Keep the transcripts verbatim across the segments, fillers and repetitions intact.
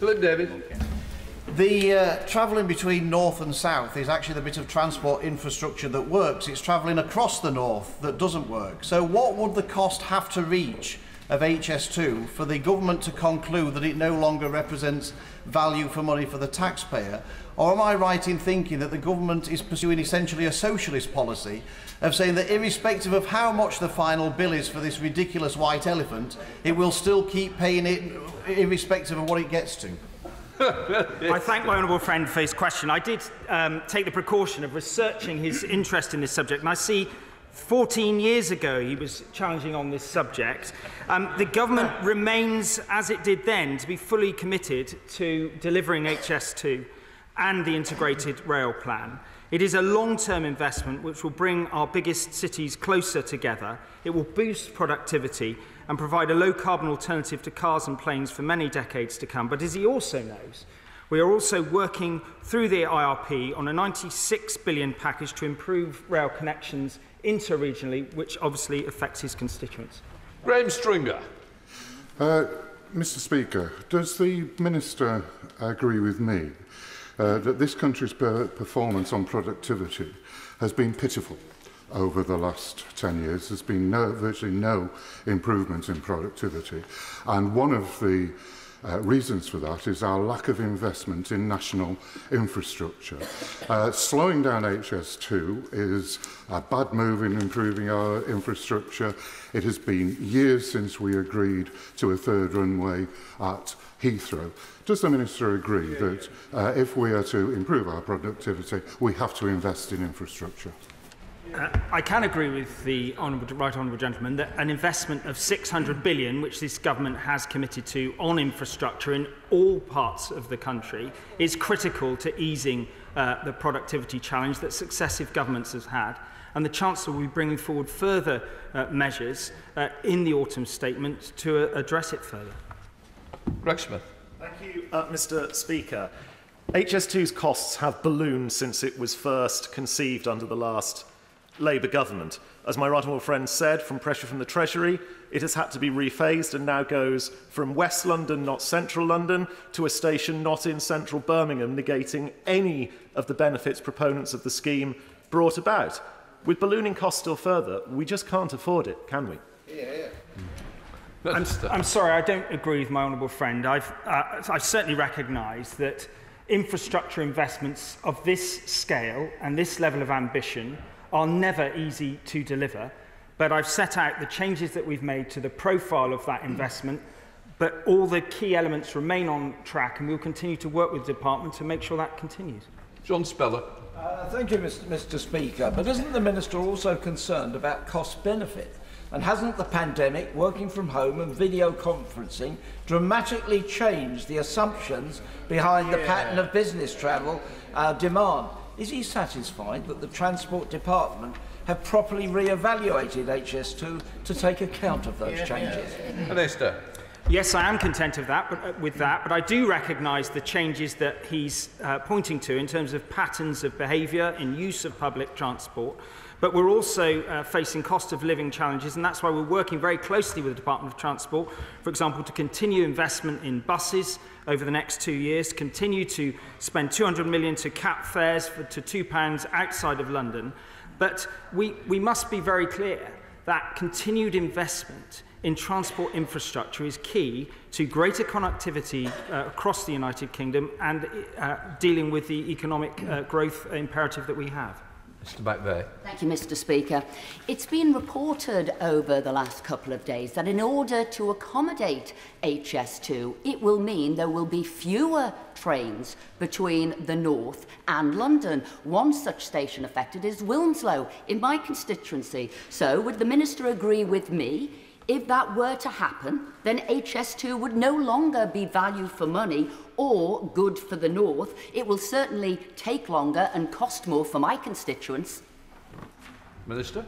Look, David. Okay. The uh, travelling between north and south is actually the bit of transport infrastructure that works. It's travelling across the north that doesn't work. So what would the cost have to reach of H S two for the government to conclude that it no longer represents value for money for the taxpayer? Or am I right in thinking that the government is pursuing essentially a socialist policy of saying that irrespective of how much the final bill is for this ridiculous white elephant, it will still keep paying it irrespective of what it gets to? I thank my honourable friend for his question. I did um, take the precaution of researching his interest in this subject, and I see fourteen years ago he was challenging on this subject. Um, the government remains, as it did then, to be fully committed to delivering H S two and the integrated rail plan. It is a long-term investment which will bring our biggest cities closer together. It will boost productivity and provide a low-carbon alternative to cars and planes for many decades to come. But as he also knows, we are also working through the I R P on a ninety-six billion pound package to improve rail connections interregionally, which obviously affects his constituents. Graham Stringer. Uh, Mr Speaker, does the Minister agree with me uh, that this country's per performance on productivity has been pitiful? Over the last ten years, there's been no, virtually no improvement in productivity. And one of the uh, reasons for that is our lack of investment in national infrastructure. Uh, slowing down H S two is a bad move in improving our infrastructure. It has been years since we agreed to a third runway at Heathrow. Does the Minister agree that uh, if we are to improve our productivity, we have to invest in infrastructure? Uh, I can agree with the honourable, right honourable gentleman that an investment of six hundred billion pounds, which this government has committed to on infrastructure in all parts of the country, is critical to easing uh, the productivity challenge that successive governments have had. And the Chancellor will be bringing forward further uh, measures uh, in the autumn statement to uh, address it further. Greg Smith. Thank you, uh, Mr Speaker. H S two's costs have ballooned since it was first conceived under the last Labour government. As my right honourable friend said, from pressure from the Treasury, it has had to be rephased and now goes from West London, not central London, to a station not in central Birmingham, negating any of the benefits proponents of the scheme brought about. With ballooning costs still further, we just can't afford it, can we? Yeah, yeah. I'm, I'm sorry, I don't agree with my honourable friend. I've, uh, I certainly recognise that infrastructure investments of this scale and this level of ambition are never easy to deliver, but I've set out the changes that we've made to the profile of that investment, but all the key elements remain on track, and we'll continue to work with the department to make sure that continues. John Speller. Uh, thank you, Mister Mister Speaker, but isn't the Minister also concerned about cost-benefit? And hasn't the pandemic, working from home and video conferencing dramatically changed the assumptions behind the pattern of business travel uh, demand? Is he satisfied that the Transport Department have properly re-evaluated H S two to take account of those changes? Minister. Yes, I am content of that, but, uh, with that, but I do recognise the changes that he's uh, pointing to in terms of patterns of behaviour in use of public transport. But we're also uh, facing cost of living challenges, and that's why we're working very closely with the Department of Transport, for example, to continue investment in buses over the next two years, continue to spend two hundred million pounds to cap fares for, to two pounds outside of London. But we, we must be very clear that continued investment in transport infrastructure is key to greater connectivity uh, across the United Kingdom and uh, dealing with the economic uh, growth imperative that we have. Mister McVeigh. Thank you, Mister Speaker. It's been reported over the last couple of days that in order to accommodate H S two, it will mean there will be fewer trains between the north and London. One such station affected is Wilmslow in my constituency. So would the Minister agree with me? If that were to happen, then H S two would no longer be value for money or good for the north. It will certainly take longer and cost more for my constituents. Minister?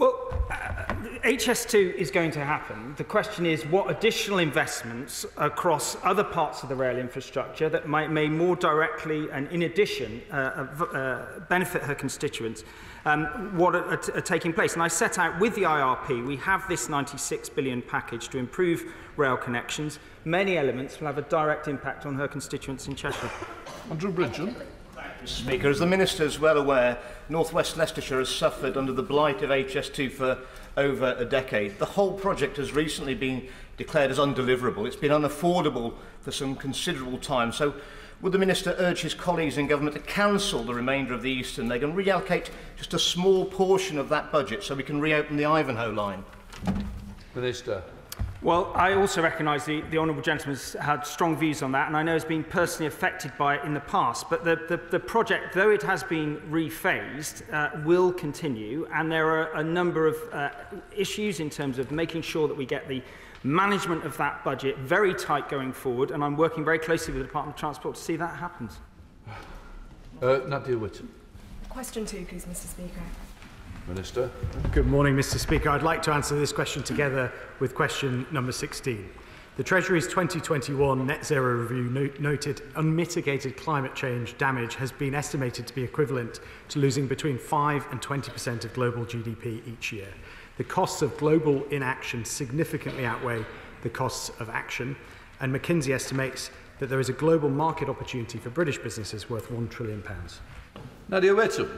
Well, uh, H S two is going to happen. The question is what additional investments across other parts of the rail infrastructure that might, may more directly and in addition uh, uh, benefit her constituents, um, what are, are, are taking place. And I set out with the I R P, we have this ninety-six billion pound package to improve rail connections. Many elements will have a direct impact on her constituents in Cheshire. Andrew Bridgen. Speaker, as the Minister is well aware, North West Leicestershire has suffered under the blight of H S two for over a decade. The whole project has recently been declared as undeliverable. It's been unaffordable for some considerable time. So would the Minister urge his colleagues in government to cancel the remainder of the Eastern Leg and reallocate just a small portion of that budget so we can reopen the Ivanhoe line? Minister. Well, I also recognise the, the Honourable Gentleman's had strong views on that, and I know has been personally affected by it in the past. But the, the, the project, though it has been rephased, uh, will continue, and there are a number of uh, issues in terms of making sure that we get the management of that budget very tight going forward, and I'm working very closely with the Department of Transport to see that happens. Uh, Nadia Whittome. Question two, please, Mr Speaker. Minister. Good morning, Mr Speaker. I'd like to answer this question together with question number sixteen. The Treasury's twenty twenty-one Net Zero Review no noted unmitigated climate change damage has been estimated to be equivalent to losing between five and twenty percent of global G D P each year. The costs of global inaction significantly outweigh the costs of action, and McKinsey estimates that there is a global market opportunity for British businesses worth one trillion pounds. Nadia Wettle.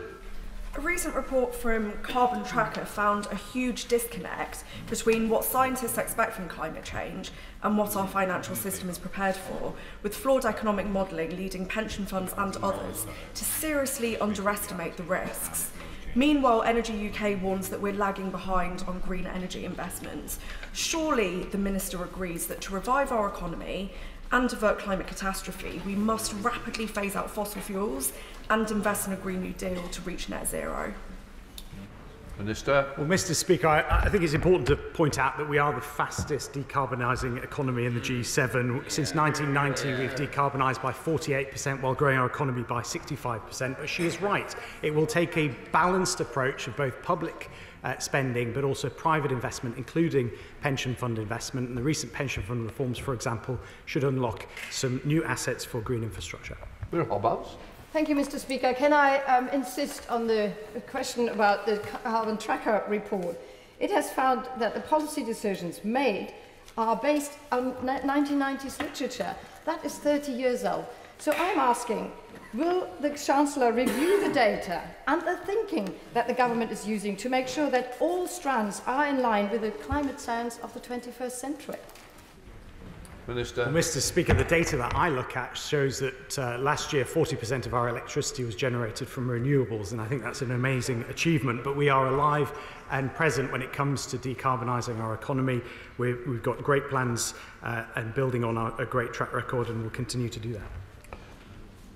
A recent report from Carbon Tracker found a huge disconnect between what scientists expect from climate change and what our financial system is prepared for, with flawed economic modelling leading pension funds and others to seriously underestimate the risks. Meanwhile, Energy U K warns that we're lagging behind on green energy investments. Surely the Minister agrees that to revive our economy and avert climate catastrophe, we must rapidly phase out fossil fuels and invest in a Green New Deal to reach net zero. Minister. Well, Mr Speaker, I, I think it's important to point out that we are the fastest decarbonising economy in the G seven. Since nineteen ninety, we've decarbonised by forty-eight percent while growing our economy by sixty-five percent. But she is right. It will take a balanced approach of both public Uh, spending, but also private investment, including pension fund investment. And the recent pension fund reforms, for example, should unlock some new assets for green infrastructure. Thank you, Mr Speaker. Can I um, insist on the question about the Carbon Tracker report? It has found that the policy decisions made are based on nineteen nineties literature. That is thirty years old. So I'm asking, will the Chancellor review the data and the thinking that the government is using to make sure that all strands are in line with the climate science of the twenty-first century? Minister. Well, Mr Speaker, the data that I look at shows that uh, last year forty percent of our electricity was generated from renewables, and I think that's an amazing achievement. But we are alive and present when it comes to decarbonising our economy. We're, we've got great plans uh, and building on our, a great track record, and we'll continue to do that.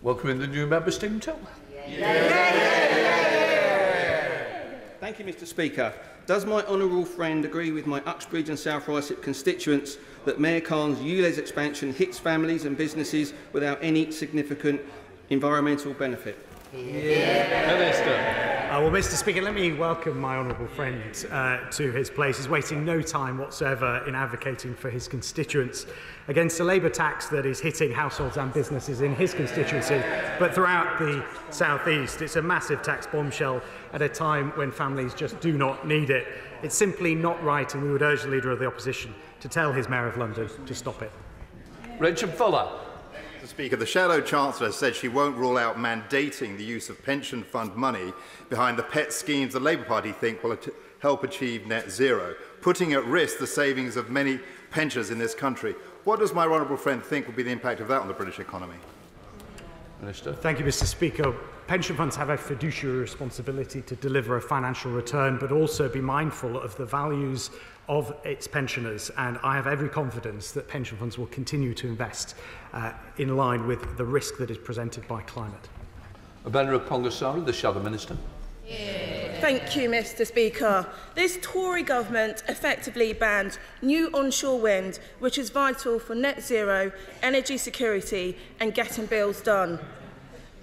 Welcoming the new member, Stephen Till. Yeah. Yeah. Yeah. Thank you, Mr Speaker. Does my honourable friend agree with my Uxbridge and South Ruislip constituents that Mayor Khan's U L E Z expansion hits families and businesses without any significant environmental benefit? Yeah. Minister. Uh, well, Mr Speaker, let me welcome my honourable friend uh, to his place. He's wasting no time whatsoever in advocating for his constituents against a Labour tax that is hitting households and businesses in his constituency, but throughout the South East. It's a massive tax bombshell at a time when families just do not need it. It's simply not right, and we would urge the Leader of the Opposition to tell his Mayor of London to stop it. Richard Fuller. Mister Speaker, the Shadow Chancellor said she won't rule out mandating the use of pension fund money behind the pet schemes the Labour Party think will help achieve net zero, putting at risk the savings of many pensioners in this country. What does my honourable friend think will be the impact of that on the British economy? Minister. Thank you, Mr Speaker. Pension funds have a fiduciary responsibility to deliver a financial return, but also be mindful of the values of its pensioners, and I have every confidence that pension funds will continue to invest uh, in line with the risk that is presented by climate. Abendra Pongasara, the Shadow Minister. Yeah. Thank you, Mr Speaker. This Tory government effectively banned new onshore wind, which is vital for net zero, energy security and getting bills done.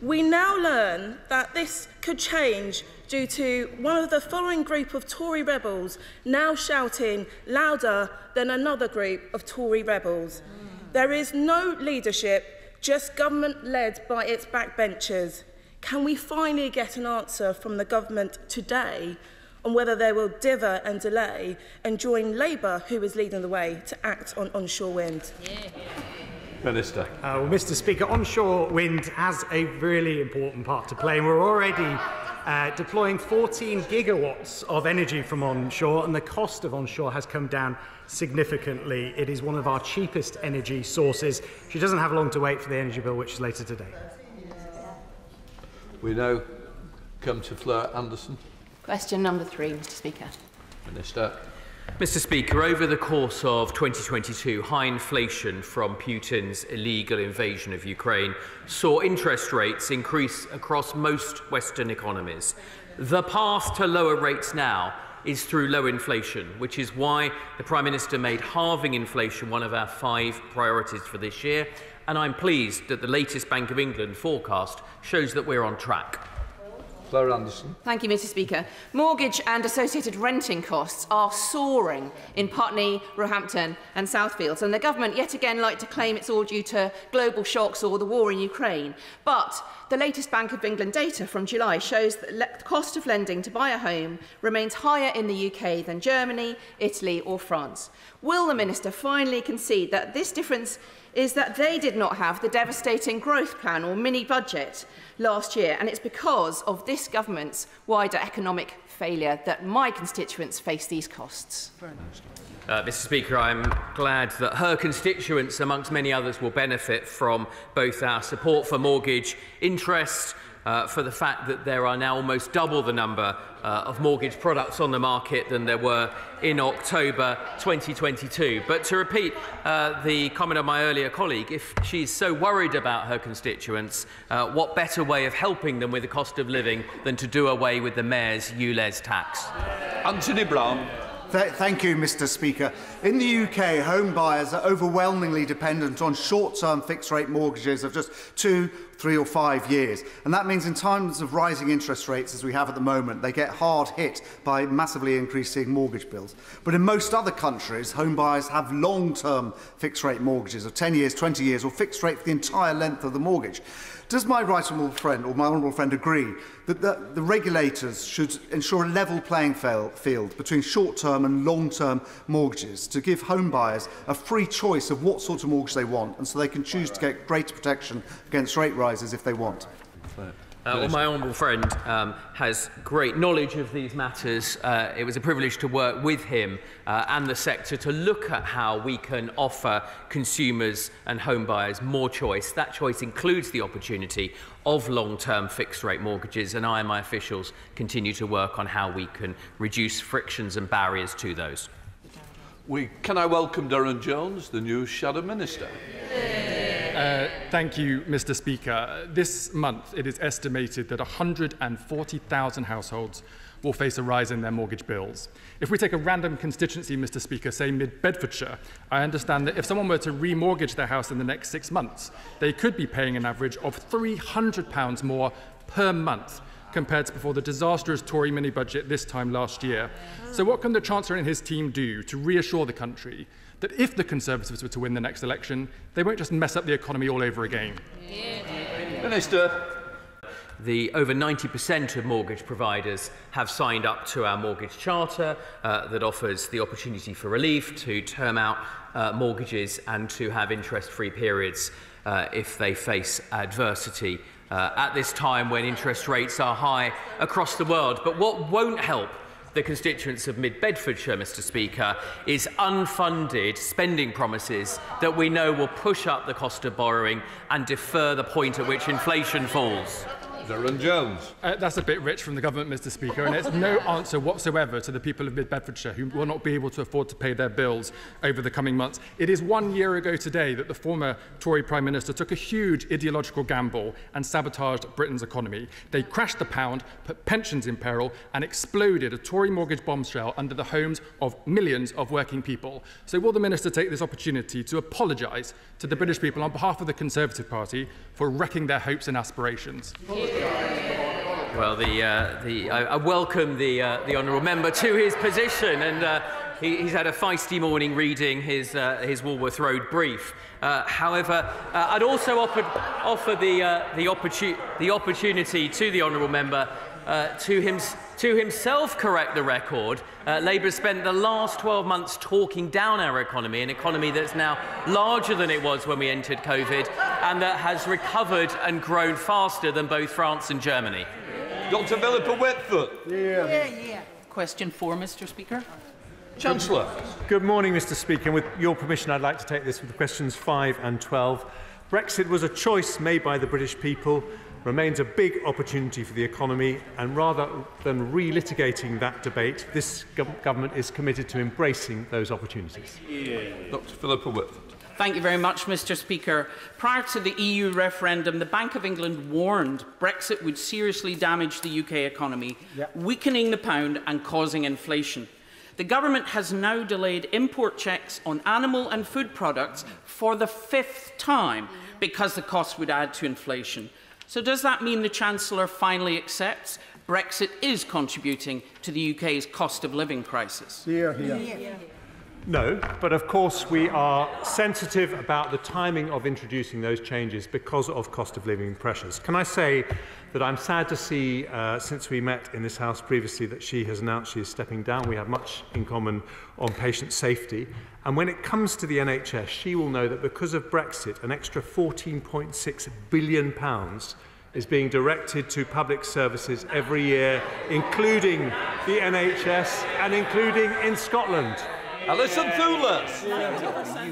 We now learn that this could change due to one of the following group of Tory rebels now shouting louder than another group of Tory rebels. Mm. There is no leadership, just government led by its backbenchers. Can we finally get an answer from the government today on whether they will dither and delay and join Labour, who is leading the way, to act on onshore wind? Yeah. Minister. Uh, well, Mr Speaker, onshore wind has a really important part to play, and we're already uh, deploying fourteen gigawatts of energy from onshore, and the cost of onshore has come down significantly. It is one of our cheapest energy sources. She doesn't have long to wait for the energy bill, which is later today. We now come to Fleur Anderson. Question number three, Mr Speaker. Minister. Mr Speaker, over the course of twenty twenty-two, high inflation from Putin's illegal invasion of Ukraine saw interest rates increase across most Western economies. The path to lower rates now is through low inflation, which is why the Prime Minister made halving inflation one of our five priorities for this year, and I'm pleased that the latest Bank of England forecast shows that we're on track. Thank you, Mr Speaker. Mortgage and associated renting costs are soaring in Putney, Roehampton and Southfields, and the government yet again like to claim it's all due to global shocks or the war in Ukraine. But the latest Bank of England data from July shows that the cost of lending to buy a home remains higher in the U K than Germany, Italy or France. Will the Minister finally concede that this difference is that they did not have the devastating growth plan or mini-budget last year, and it's because of this government's wider economic failure that my constituents face these costs? Uh, Mr Speaker, I am glad that her constituents, amongst many others, will benefit from both our support for mortgage interest, Uh, for the fact that there are now almost double the number uh, of mortgage products on the market than there were in October twenty twenty-two. But to repeat uh, the comment of my earlier colleague, if she's so worried about her constituents, uh, what better way of helping them with the cost of living than to do away with the Mayor's U L E Z tax? Anthony Brown. Th thank you, Mr Speaker. In the U K, home buyers are overwhelmingly dependent on short-term fixed-rate mortgages of just two, three or five years. And that means in times of rising interest rates, as we have at the moment, they get hard hit by massively increasing mortgage bills. But in most other countries, home buyers have long-term fixed-rate mortgages of ten years, twenty years, or fixed rate for the entire length of the mortgage. Does my right honourable friend or my honourable friend agree that the, the regulators should ensure a level playing field between short-term and long-term mortgages to give home buyers a free choice of what sort of mortgage they want, and so they can choose to get greater protection against rate rises if they want? Uh, well, my honourable friend um, has great knowledge of these matters. Uh, it was a privilege to work with him uh, and the sector to look at how we can offer consumers and home buyers more choice. That choice includes the opportunity of long-term fixed-rate mortgages, and I and my officials continue to work on how we can reduce frictions and barriers to those. We, can I welcome Darren Jones, the new Shadow Minister? Uh, thank you, Mr Speaker. This month, it is estimated that one hundred and forty thousand households will face a rise in their mortgage bills. If we take a random constituency, Mr Speaker, say mid-Bedfordshire, I understand that if someone were to remortgage their house in the next six months, they could be paying an average of three hundred pounds more per month compared to before the disastrous Tory mini-budget this time last year. So what can the Chancellor and his team do to reassure the country that if the Conservatives were to win the next election, they won't just mess up the economy all over again? Minister. The over ninety percent of mortgage providers have signed up to our mortgage charter uh, that offers the opportunity for relief to term out uh, mortgages and to have interest-free periods uh, if they face adversity Uh, at this time when interest rates are high across the world. But what won't help the constituents of mid-Bedfordshire, Mr Speaker, is unfunded spending promises that we know will push up the cost of borrowing and defer the point at which inflation falls. Darren Jones. Uh, that's a bit rich from the government, Mr Speaker, and it's no answer whatsoever to the people of mid-Bedfordshire who will not be able to afford to pay their bills over the coming months. It is one year ago today that the former Tory Prime Minister took a huge ideological gamble and sabotaged Britain's economy. They crashed the pound, put pensions in peril, and exploded a Tory mortgage bombshell under the homes of millions of working people. So will the Minister take this opportunity to apologise to the British people on behalf of the Conservative Party for wrecking their hopes and aspirations? Yeah. Well, the, uh, the, I, I welcome the, uh, the honourable member to his position, and uh, he, he's had a feisty morning reading his, uh, his Walworth Road brief. Uh, however, uh, I'd also offered, offer the, uh, the, opportu the opportunity to the honourable member uh, to, him to himself correct the record. Uh, Labour spent the last twelve months talking down our economy, an economy that's now larger than it was when we entered COVID, and that has recovered and grown faster than both France and Germany. Doctor Velloper-Wetfoot. Yeah. Yeah, yeah. Question four, Mister Speaker. Chancellor. Good morning, Mister Speaker. With your permission, I'd like to take this with questions five and twelve. Brexit was a choice made by the British people, remains a big opportunity for the economy, and rather than relitigating that debate, this go government is committed to embracing those opportunities. Yeah. Doctor Velloper-Wetfoot. Thank you very much, Mister Speaker. Prior to the E U referendum, the Bank of England warned Brexit would seriously damage the U K economy, yep. weakening the pound and causing inflation. The government has now delayed import checks on animal and food products for the fifth time because the cost would add to inflation. So does that mean the Chancellor finally accepts Brexit is contributing to the U K's cost of living crisis? Yeah, yeah. Yeah. No, but of course we are sensitive about the timing of introducing those changes because of cost of living pressures. Can I say that I'm sad to see, uh, since we met in this House previously, that she has announced she is stepping down. We have much in common on patient safety. And when it comes to the N H S, she will know that because of Brexit, an extra fourteen point six billion pounds is being directed to public services every year, including the N H S and including in Scotland. Alison Thulis.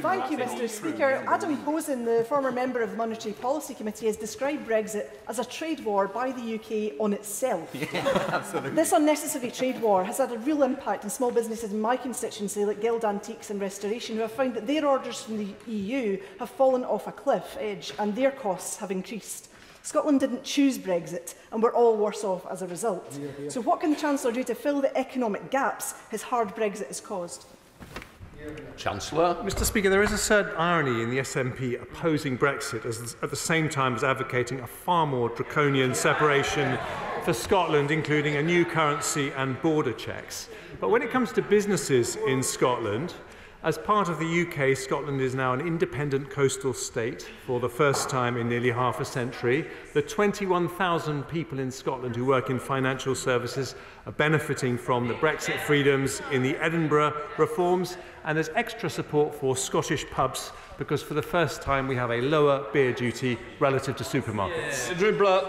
Thank you, Mister Speaker. Adam Posen, the former member of the Monetary Policy Committee, has described Brexit as a trade war by the U K on itself. Yeah, this unnecessary trade war has had a real impact on small businesses in my constituency, like Guild Antiques and Restoration, who have found that their orders from the E U have fallen off a cliff edge and their costs have increased. Scotland didn't choose Brexit, and we're all worse off as a result. Yeah, yeah. So what can the Chancellor do to fill the economic gaps his hard Brexit has caused? Chancellor. Mister Speaker, there is a certain irony in the S N P opposing Brexit as, at the same time as advocating a far more draconian separation for Scotland, including a new currency and border checks. But when it comes to businesses in Scotland, as part of the U K, Scotland is now an independent coastal state for the first time in nearly half a century. The twenty-one thousand people in Scotland who work in financial services are benefiting from the Brexit freedoms in the Edinburgh reforms, and there's extra support for Scottish pubs because for the first time we have a lower beer duty relative to supermarkets. Yeah. Andrew Blatt.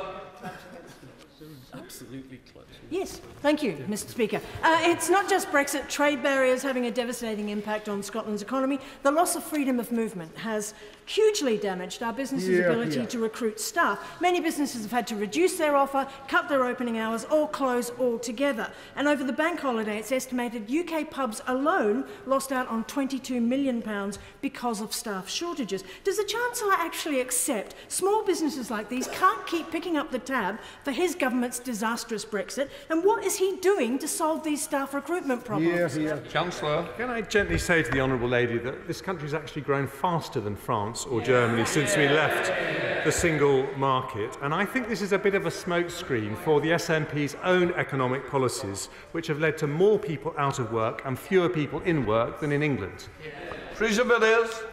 Absolutely close. Yes, thank you, Mister Speaker. Uh, it's not just Brexit. Trade barriers having a devastating impact on Scotland's economy. The loss of freedom of movement has hugely damaged our businesses' yeah, ability yeah. to recruit staff. Many businesses have had to reduce their offer, cut their opening hours or close altogether. And over the bank holiday, it's estimated U K pubs alone lost out on twenty-two million pounds because of staff shortages. Does the Chancellor actually accept small businesses like these can't keep picking up the tab for his government's disastrous Brexit? And what is he doing to solve these staff recruitment problems? Yeah, yeah. Chancellor. Can I gently say to the Honourable Lady that this country has actually grown faster than France or yeah. Germany since we left yeah. the single market? And I think this is a bit of a smokescreen for the S N P's own economic policies, which have led to more people out of work and fewer people in work than in England. Yeah.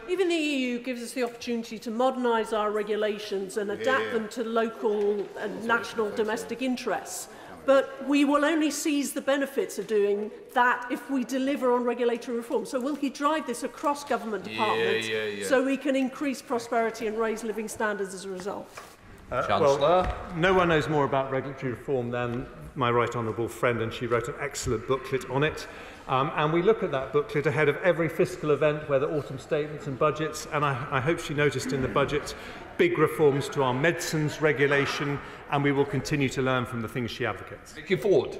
Even the E U gives us the opportunity to modernise our regulations and adapt yeah. them to local and national domestic interests. But we will only seize the benefits of doing that if we deliver on regulatory reform. So will he drive this across government departments yeah, yeah, yeah. so we can increase prosperity and raise living standards as a result? Uh, Chancellor. Well, no one knows more about regulatory reform than my right honourable friend, and she wrote an excellent booklet on it. Um, and we look at that booklet ahead of every fiscal event, whether autumn statements and budgets, and I, I hope she noticed in the budget big reforms to our medicines regulation, and we will continue to learn from the things she advocates. Vicky Ford.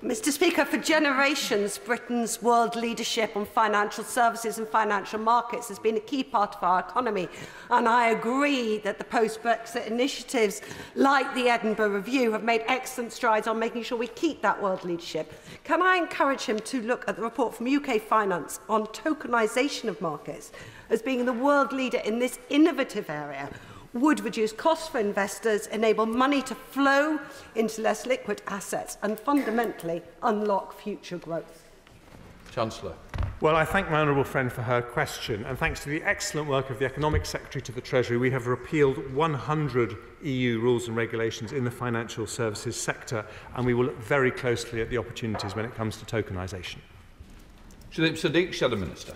Mister Speaker, for generations, Britain's world leadership on financial services and financial markets has been a key part of our economy. And I agree that the post-Brexit initiatives, like the Edinburgh Review, have made excellent strides on making sure we keep that world leadership. Can I encourage him to look at the report from U K Finance on tokenisation of markets as being the world leader in this innovative area? would reduce costs for investors, enable money to flow into less liquid assets and fundamentally unlock future growth? Chancellor. Well, I thank my honourable friend for her question, and thanks to the excellent work of the Economic Secretary to the Treasury, we have repealed one hundred E U rules and regulations in the financial services sector, and we will look very closely at the opportunities when it comes to tokenisation. Shaleep Sadiq, Shadow Minister.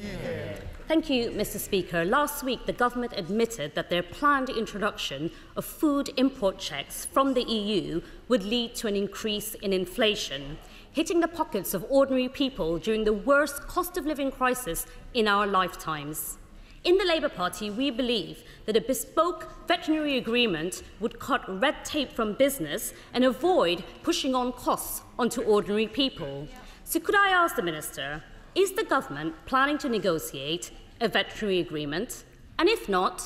Yeah. Thank you, Mr Speaker. Last week, the government admitted that their planned introduction of food import checks from the E U would lead to an increase in inflation, hitting the pockets of ordinary people during the worst cost-of-living crisis in our lifetimes. In the Labour Party, we believe that a bespoke veterinary agreement would cut red tape from business and avoid pushing on costs onto ordinary people. So could I ask the Minister, is the government planning to negotiate a veterinary agreement? And if not,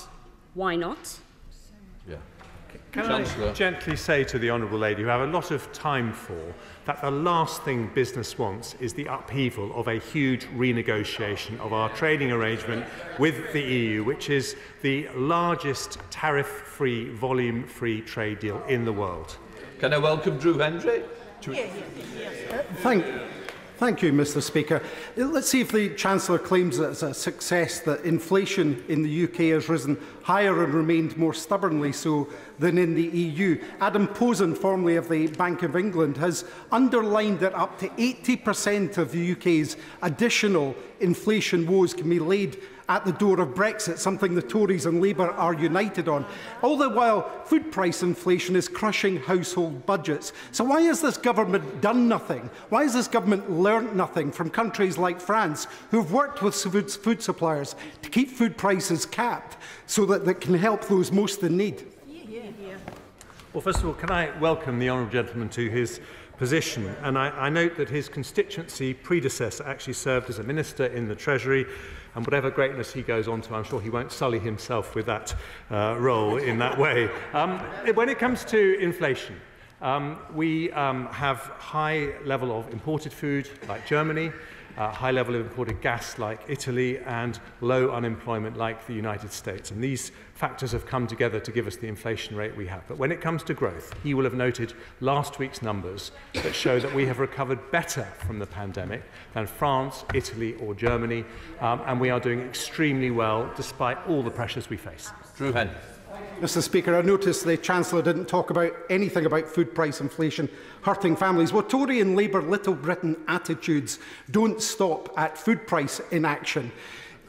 why not? Yeah. Can I gently say to the Honourable Lady, who I have a lot of time for, that the last thing business wants is the upheaval of a huge renegotiation of our trading arrangement with the E U, which is the largest tariff-free, volume-free trade deal in the world. Can I welcome Drew Hendry? To... Yeah, yeah, yeah. Uh, thank you. Thank you, Mr Speaker. Let's see if the Chancellor claims that it's a success that inflation in the U K has risen higher and remained more stubbornly so than in the E U. Adam Posen, formerly of the Bank of England, has underlined that up to eighty percent of the U K's additional inflation woes can be laid at the door of Brexit, something the Tories and Labour are united on. All the while, food price inflation is crushing household budgets. So why has this government done nothing? Why has this government learnt nothing from countries like France, who have worked with food suppliers to keep food prices capped so that they can help those most in need? Yeah, yeah, yeah. Well, first of all, can I welcome the honourable gentleman to his position, and I, I note that his constituency predecessor actually served as a minister in the Treasury, and whatever greatness he goes on to, I'm sure he won't sully himself with that uh, role in that way. Um, when it comes to inflation, um, we um, have high level of imported food like Germany, Uh, high level of imported gas like Italy, and low unemployment like the United States. And these factors have come together to give us the inflation rate we have. But when it comes to growth, he will have noted last week's numbers that show that we have recovered better from the pandemic than France, Italy or Germany, um, and we are doing extremely well despite all the pressures we face. Drew Henry. Mr Speaker, I noticed the Chancellor didn't talk about anything about food price inflation hurting families. Well, Tory and Labour Little Britain attitudes don't stop at food price inaction.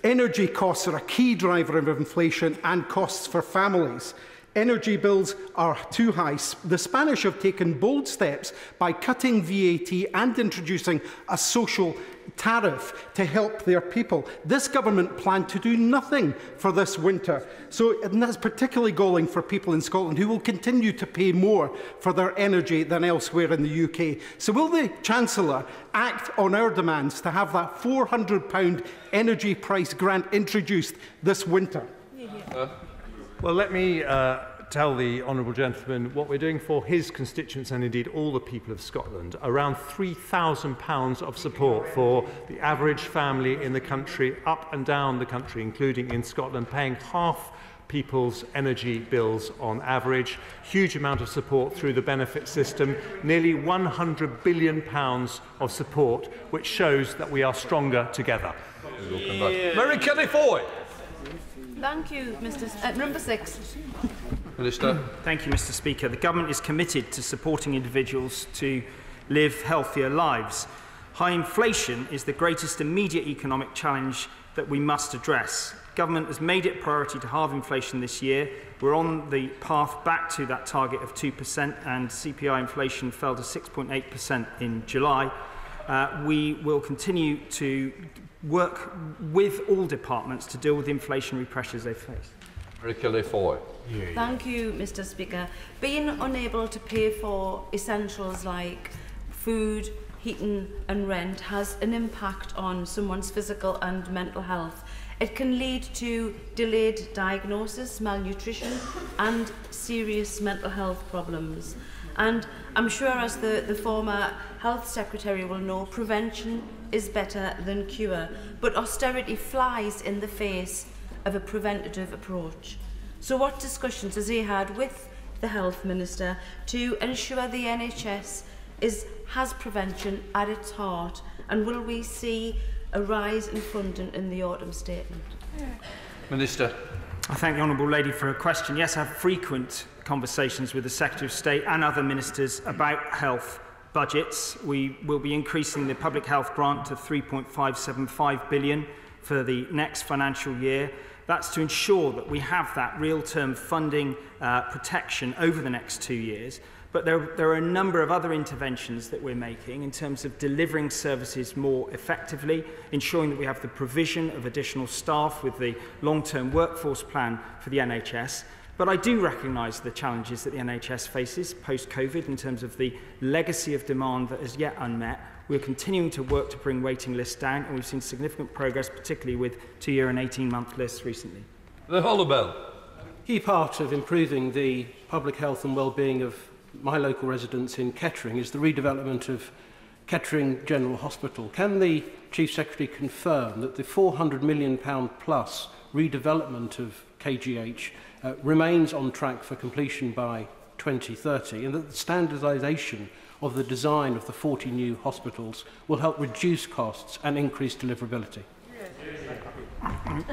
Energy costs are a key driver of inflation and costs for families. Energy bills are too high. The Spanish have taken bold steps by cutting V A T and introducing a social tariff to help their people. This government planned to do nothing for this winter. So, and that's particularly galling for people in Scotland who will continue to pay more for their energy than elsewhere in the U K. So will the Chancellor act on our demands to have that four hundred pound energy price grant introduced this winter? Yeah, yeah. Uh, well, let me uh, tell the honourable gentleman what we're doing for his constituents and indeed all the people of Scotland. Around three thousand pounds of support for the average family in the country, up and down the country, including in Scotland, paying half people's energy bills on average. Huge amount of support through the benefit system, nearly one hundred billion pounds of support, which shows that we are stronger together. Yeah. Mary Kelly Foy. Thank you, Mr Uh, number six. Minister. Thank you, Mr Speaker. The government is committed to supporting individuals to live healthier lives. High inflation is the greatest immediate economic challenge that we must address. Government has made it a priority to halve inflation this year. We're on the path back to that target of two percent, and C P I inflation fell to six point eight percent in July. Uh, we will continue to work with all departments to deal with the inflationary pressures they face. Rachel Reeves. Thank you, Mr Speaker. Being unable to pay for essentials like food, heating and rent has an impact on someone's physical and mental health. It can lead to delayed diagnosis, malnutrition and serious mental health problems. And I'm sure, as the, the former Health Secretary will know, prevention is better than cure, but austerity flies in the face of a preventative approach. So what discussions has he had with the Health Minister to ensure the N H S is, has prevention at its heart, and will we see a rise in funding in the autumn statement? Minister. I thank the Honourable Lady for her question. Yes, I have frequent conversations with the Secretary of State and other ministers about health budgets. We will be increasing the public health grant to three point five seven five billion pounds for the next financial year. That's to ensure that we have that real-term funding uh, protection over the next two years. But there, there are a number of other interventions that we're making in terms of delivering services more effectively, ensuring that we have the provision of additional staff with the long-term workforce plan for the N H S. But I do recognise the challenges that the N H S faces post-COVID in terms of the legacy of demand that is yet unmet. We're continuing to work to bring waiting lists down, and we've seen significant progress, particularly with two-year and eighteen-month lists recently. The Honourable Member. Key part of improving the public health and well-being of my local residents in Kettering is the redevelopment of Kettering General Hospital. Can the Chief Secretary confirm that the four hundred million pounds plus redevelopment of K G H uh, remains on track for completion by twenty thirty, and that the standardisation of the design of the forty new hospitals will help reduce costs and increase deliverability?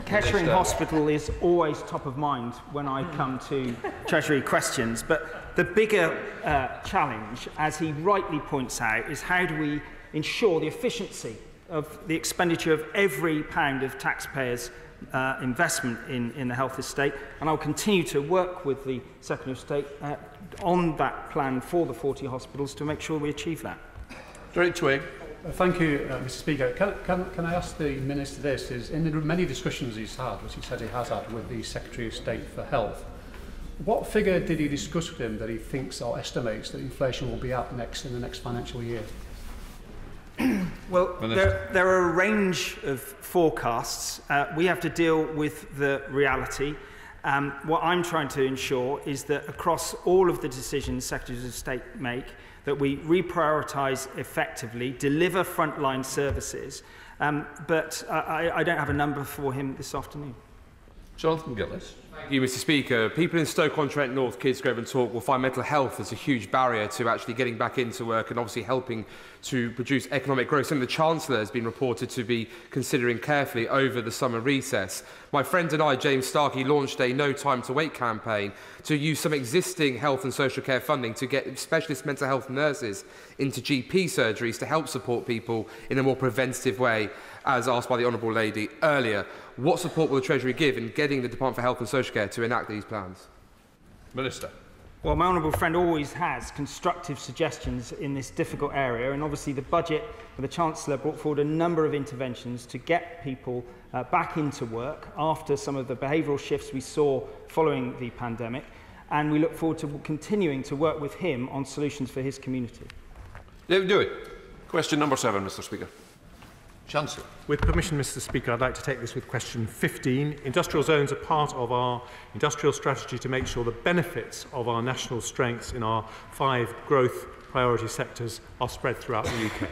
Kettering Hospital is always top of mind when I come to Treasury questions, but the bigger uh, challenge, as he rightly points out, is how do we ensure the efficiency of the expenditure of every pound of taxpayers' uh, investment in, in the health estate. And I'll continue to work with the Secretary of State uh, on that plan for the forty hospitals to make sure we achieve that. Director Twigg. Thank you, uh, Mister Speaker. Can, can, can I ask the Minister this? Is, in the many discussions he's had, which he said he has had with the Secretary of State for Health, what figure did he discuss with him that he thinks or estimates that inflation will be at next in the next financial year? Well, there, there are a range of forecasts. Uh, we have to deal with the reality. Um, what I'm trying to ensure is that across all of the decisions Secretaries of State make, that we reprioritise effectively, deliver frontline services. Um, but uh, I, I don't have a number for him this afternoon. Jonathan Gillis. Thank you, Mister Speaker. People in Stoke-on-Trent North, Kidsgrove and Torque will find mental health as a huge barrier to actually getting back into work and obviously helping to produce economic growth. Something the Chancellor has been reported to be considering carefully over the summer recess. My friend and I, James Starkey, launched a No Time to Wait campaign to use some existing health and social care funding to get specialist mental health nurses into G P surgeries to help support people in a more preventative way, as asked by the Honourable Lady earlier. What support will the Treasury give in getting the Department for Health and Social Care to enact these plans? Minister. Well, my honourable friend always has constructive suggestions in this difficult area, and obviously the budget for the Chancellor brought forward a number of interventions to get people uh, back into work after some of the behavioural shifts we saw following the pandemic, and we look forward to continuing to work with him on solutions for his community. David Dewey. Question number seven, Mr Speaker. Chancellor. With permission, Mr Speaker, I'd like to take this with question fifteen. Industrial zones are part of our industrial strategy to make sure the benefits of our national strengths in our five growth priority sectors are spread throughout the U K.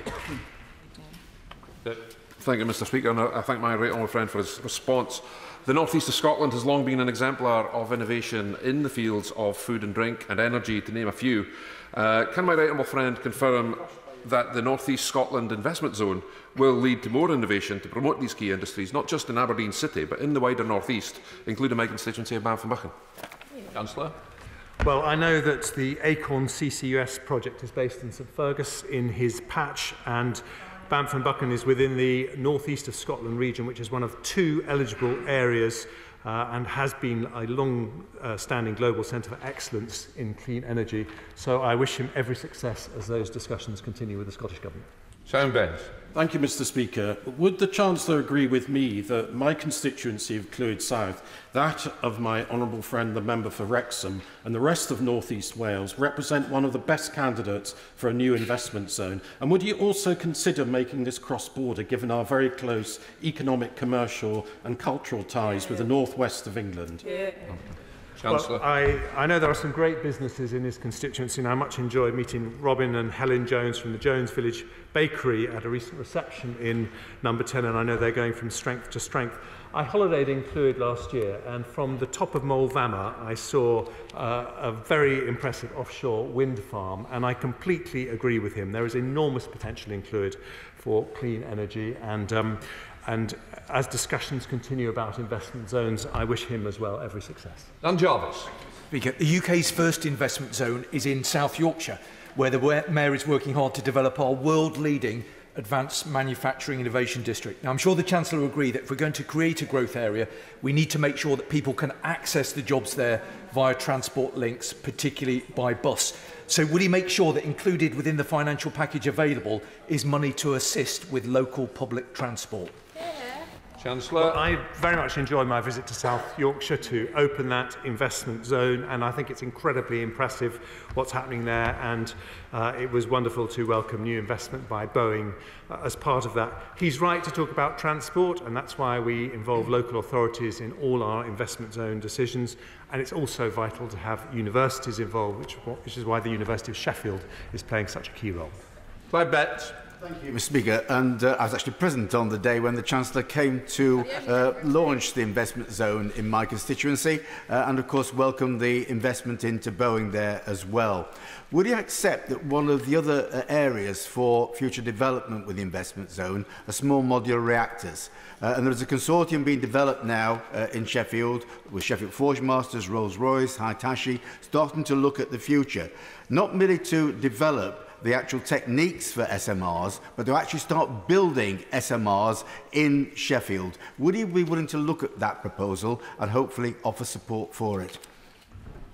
Thank you, Mr Speaker, and I thank my right honourable friend for his response. The North East of Scotland has long been an exemplar of innovation in the fields of food and drink and energy, to name a few. Uh, can my right honourable friend confirm that the North East Scotland Investment Zone will lead to more innovation to promote these key industries, not just in Aberdeen City, but in the wider North East, including my constituency of Banff and Buchan? Councillor. Well, I know that the ACORN C C U S project is based in St Fergus, in his patch, and Banff and Buchan is within the North East of Scotland region, which is one of two eligible areas Uh, and has been a long-standing uh, global centre for excellence in clean energy. So I wish him every success as those discussions continue with the Scottish Government. Simon Benz. Thank you, Mr Speaker. Would the Chancellor agree with me that my constituency of Clwyd South, that of my honourable friend the Member for Wrexham, and the rest of North East Wales represent one of the best candidates for a new investment zone? And would you also consider making this cross-border, given our very close economic, commercial and cultural ties with the north-west of England? Yeah. Councillor. Well, I, I know there are some great businesses in his constituency, and I much enjoyed meeting Robin and Helen Jones from the Jones Village Bakery at a recent reception in Number ten, and I know they're going from strength to strength. I holidayed in Clwyd last year, and from the top of Mole Vama, I saw uh, a very impressive offshore wind farm, and I completely agree with him. There is enormous potential in Clwyd for clean energy, and um, And as discussions continue about investment zones, I wish him as well every success. Dan Jarvis. Speaker, the U K's first investment zone is in South Yorkshire, where the Mayor is working hard to develop our world-leading Advanced Manufacturing Innovation District. Now, I'm sure the Chancellor will agree that if we're going to create a growth area, we need to make sure that people can access the jobs there via transport links, particularly by bus. So will he make sure that included within the financial package available is money to assist with local public transport? Chancellor. Well, I very much enjoyed my visit to South Yorkshire to open that investment zone, and I think it's incredibly impressive what's happening there, and uh, it was wonderful to welcome new investment by Boeing uh, as part of that. He's right to talk about transport, and that's why we involve local authorities in all our investment zone decisions, and it's also vital to have universities involved, which, which is why the University of Sheffield is playing such a key role. Clyde Betts. Thank you, Mister Speaker. And uh, I was actually present on the day when the Chancellor came to uh, launch the investment zone in my constituency uh, and, of course, welcomed the investment into Boeing there as well. Would you accept that one of the other uh, areas for future development with the investment zone are small modular reactors? Uh, and there is a consortium being developed now uh, in Sheffield with Sheffield Forge Masters, Rolls-Royce, Hitachi, starting to look at the future, not merely to develop the actual techniques for S M Rs, but to actually start building S M Rs in Sheffield. Would he be willing to look at that proposal and hopefully offer support for it?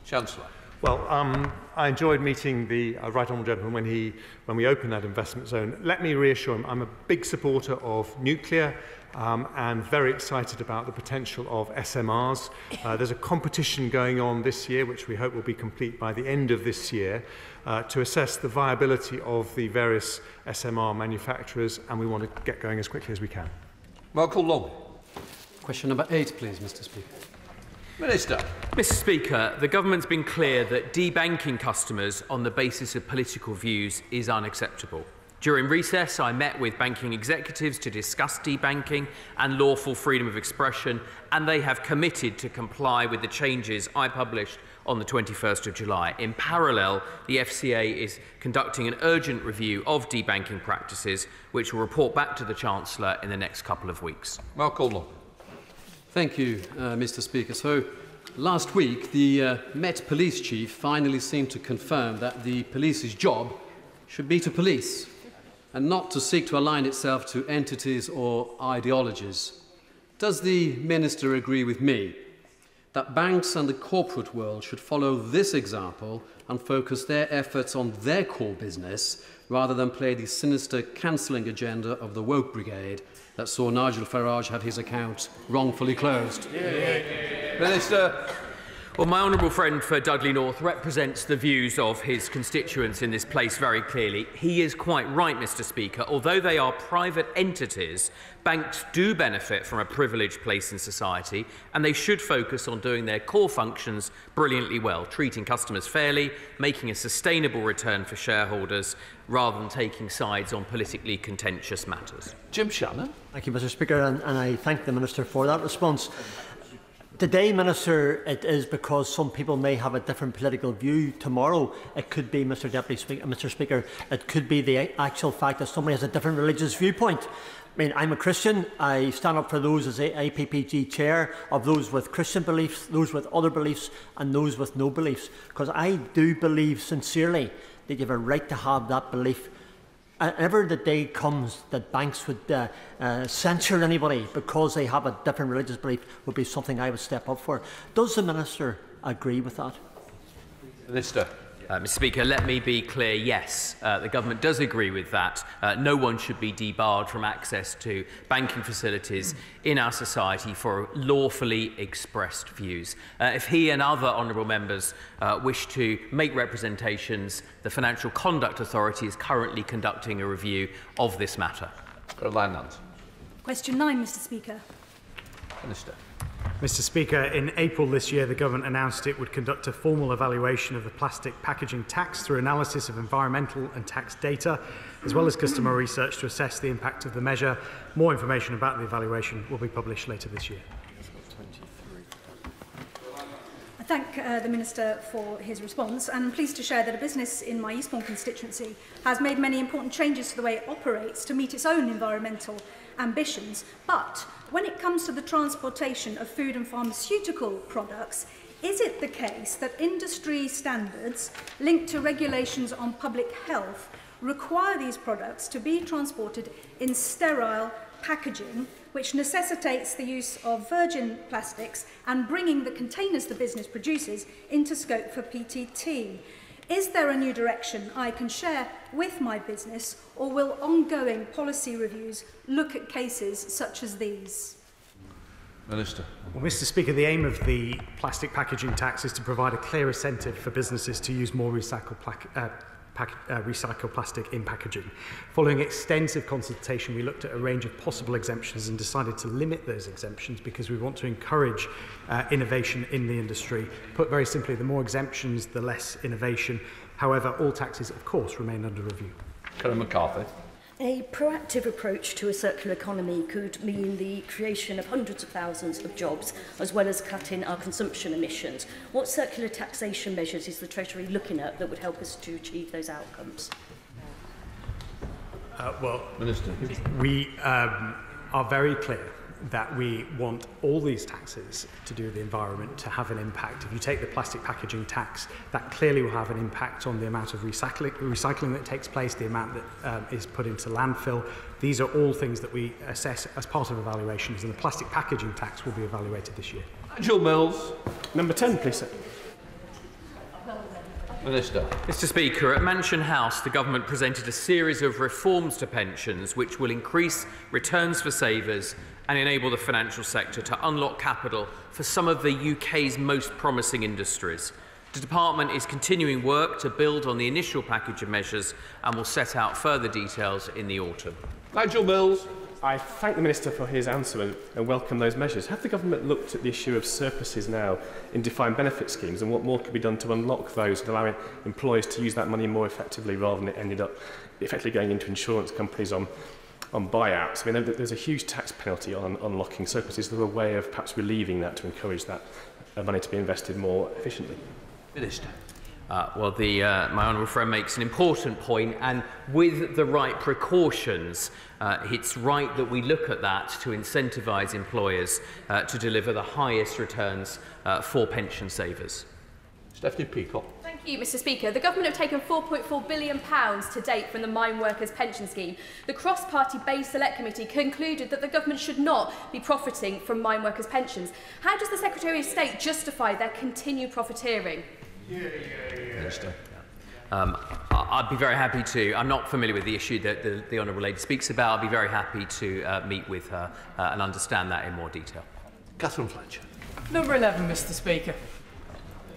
Chancellor. Well, um, I enjoyed meeting the uh, Right Honourable Gentleman when, he, when we opened that investment zone. Let me reassure him, I'm a big supporter of nuclear um, and very excited about the potential of S M Rs. Uh, there's a competition going on this year, which we hope will be complete by the end of this year, uh, to assess the viability of the various S M R manufacturers, and we want to get going as quickly as we can. Michael Long. Question number eight, please, Mr Speaker. Minister. Mr Speaker, the government's been clear that debanking customers on the basis of political views is unacceptable. During recess, I met with banking executives to discuss debanking and lawful freedom of expression, and they have committed to comply with the changes I published on the twenty-first of July. In parallel, the F C A is conducting an urgent review of debanking practices, which will report back to the Chancellor in the next couple of weeks. Mark Caldwell. Thank you, uh, Mr Speaker. So, last week, the uh, Met Police Chief finally seemed to confirm that the police's job should be to police and not to seek to align itself to entities or ideologies. Does the Minister agree with me that banks and the corporate world should follow this example and focus their efforts on their core business rather than play the sinister cancelling agenda of the woke brigade that saw Nigel Farage have his account wrongfully closed? Yeah, yeah, yeah. Minister. Well, my honourable friend for Dudley North represents the views of his constituents in this place very clearly. He is quite right, Mr Speaker. Although they are private entities, banks do benefit from a privileged place in society, and they should focus on doing their core functions brilliantly well, treating customers fairly, making a sustainable return for shareholders, rather than taking sides on politically contentious matters. Jim Shannon. Thank you, Mr Speaker, and, and I thank the Minister for that response. Today, Minister, it is because some people may have a different political view. Tomorrow, it could be, Mr Deputy Speaker, Mr Speaker, it could be the actual fact that somebody has a different religious viewpoint. I mean, I'm a Christian. I stand up for those as A P P G chair of those with Christian beliefs, those with other beliefs, and those with no beliefs. Because I do believe sincerely that you have a right to have that belief. And ever the day comes that banks would uh, uh, censure anybody because they have a different religious belief would be something I would step up for. Does the Minister agree with that? Minister. Uh, Mr Speaker, let me be clear, yes, uh, the government does agree with that. Uh, no one should be debarred from access to banking facilities in our society for lawfully expressed views. Uh, if he and other honourable members uh, wish to make representations, the Financial Conduct Authority is currently conducting a review of this matter. Caroline Nunt. Question nine, Mr Speaker. Minister. Mister Speaker, in April this year, the government announced it would conduct a formal evaluation of the plastic packaging tax through analysis of environmental and tax data, as well as customer research to assess the impact of the measure. More information about the evaluation will be published later this year. I thank uh, the Minister for his response, and I'm pleased to share that a business in my Eastbourne constituency has made many important changes to the way it operates to meet its own environmental ambitions, but when it comes to the transportation of food and pharmaceutical products, is it the case that industry standards linked to regulations on public health require these products to be transported in sterile packaging, which necessitates the use of virgin plastics and bringing the containers the business produces into scope for P T T? Is there a new direction I can share with my business, or will ongoing policy reviews look at cases such as these? Minister. Well, Mister Speaker, the aim of the plastic packaging tax is to provide a clear incentive for businesses to use more recycled plastic. Uh, Uh, recycled plastic in packaging. Following extensive consultation, we looked at a range of possible exemptions and decided to limit those exemptions because we want to encourage uh, innovation in the industry. Put very simply, the more exemptions, the less innovation. However, all taxes, of course, remain under review. Colin McCarthy. A proactive approach to a circular economy could mean the creation of hundreds of thousands of jobs, as well as cutting our consumption emissions. What circular taxation measures is the Treasury looking at that would help us to achieve those outcomes? Uh, well, Minister, we um, are very clear that we want all these taxes to do with the environment to have an impact. If you take the plastic packaging tax, that clearly will have an impact on the amount of recycling, recycling that takes place, the amount that um, is put into landfill. These are all things that we assess as part of evaluations, and the plastic packaging tax will be evaluated this year. Nigel Mills. Number ten, please, sir. Minister. Mister Speaker, at Mansion House, the government presented a series of reforms to pensions which will increase returns for savers and enable the financial sector to unlock capital for some of the U K's most promising industries. The department is continuing work to build on the initial package of measures and will set out further details in the autumn. Nigel Mills. I thank the Minister for his answer and welcome those measures. Have the government looked at the issue of surpluses now in defined benefit schemes, and what more could be done to unlock those and allow employers to use that money more effectively rather than it ended up effectively going into insurance companies on on buyouts? I mean, there's a huge tax penalty on unlocking surpluses. Is there a way of perhaps relieving that to encourage that money to be invested more efficiently? Minister. Uh, well, the, uh, my honourable friend makes an important point, and with the right precautions, uh, it's right that we look at that to incentivise employers uh, to deliver the highest returns uh, for pension savers. Stephanie Peacock. Thank you, Mister Speaker. The government have taken four point four billion pounds to date from the Mine Workers Pension Scheme. The cross-party Base Select Committee concluded that the government should not be profiting from mine workers' pensions. How does the Secretary of State justify their continued profiteering? Yeah, yeah, yeah. Minister. Um, I'd be very happy to. I'm not familiar with the issue that the, the honourable lady speaks about. I'd be very happy to uh, meet with her uh, and understand that in more detail. Catherine Fletcher. Number eleven, Mister Speaker.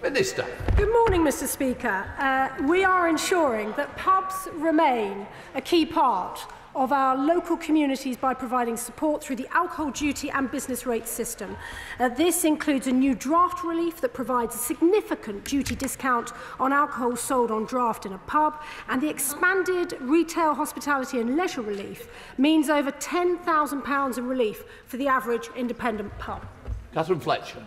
Minister. Good morning, Mister Speaker. Uh, we are ensuring that pubs remain a key part of our local communities by providing support through the alcohol duty and business rates system. Uh, this includes a new draft relief that provides a significant duty discount on alcohol sold on draft in a pub, and the expanded retail, hospitality and leisure relief means over ten thousand pounds in relief for the average independent pub. Catherine Fletcher.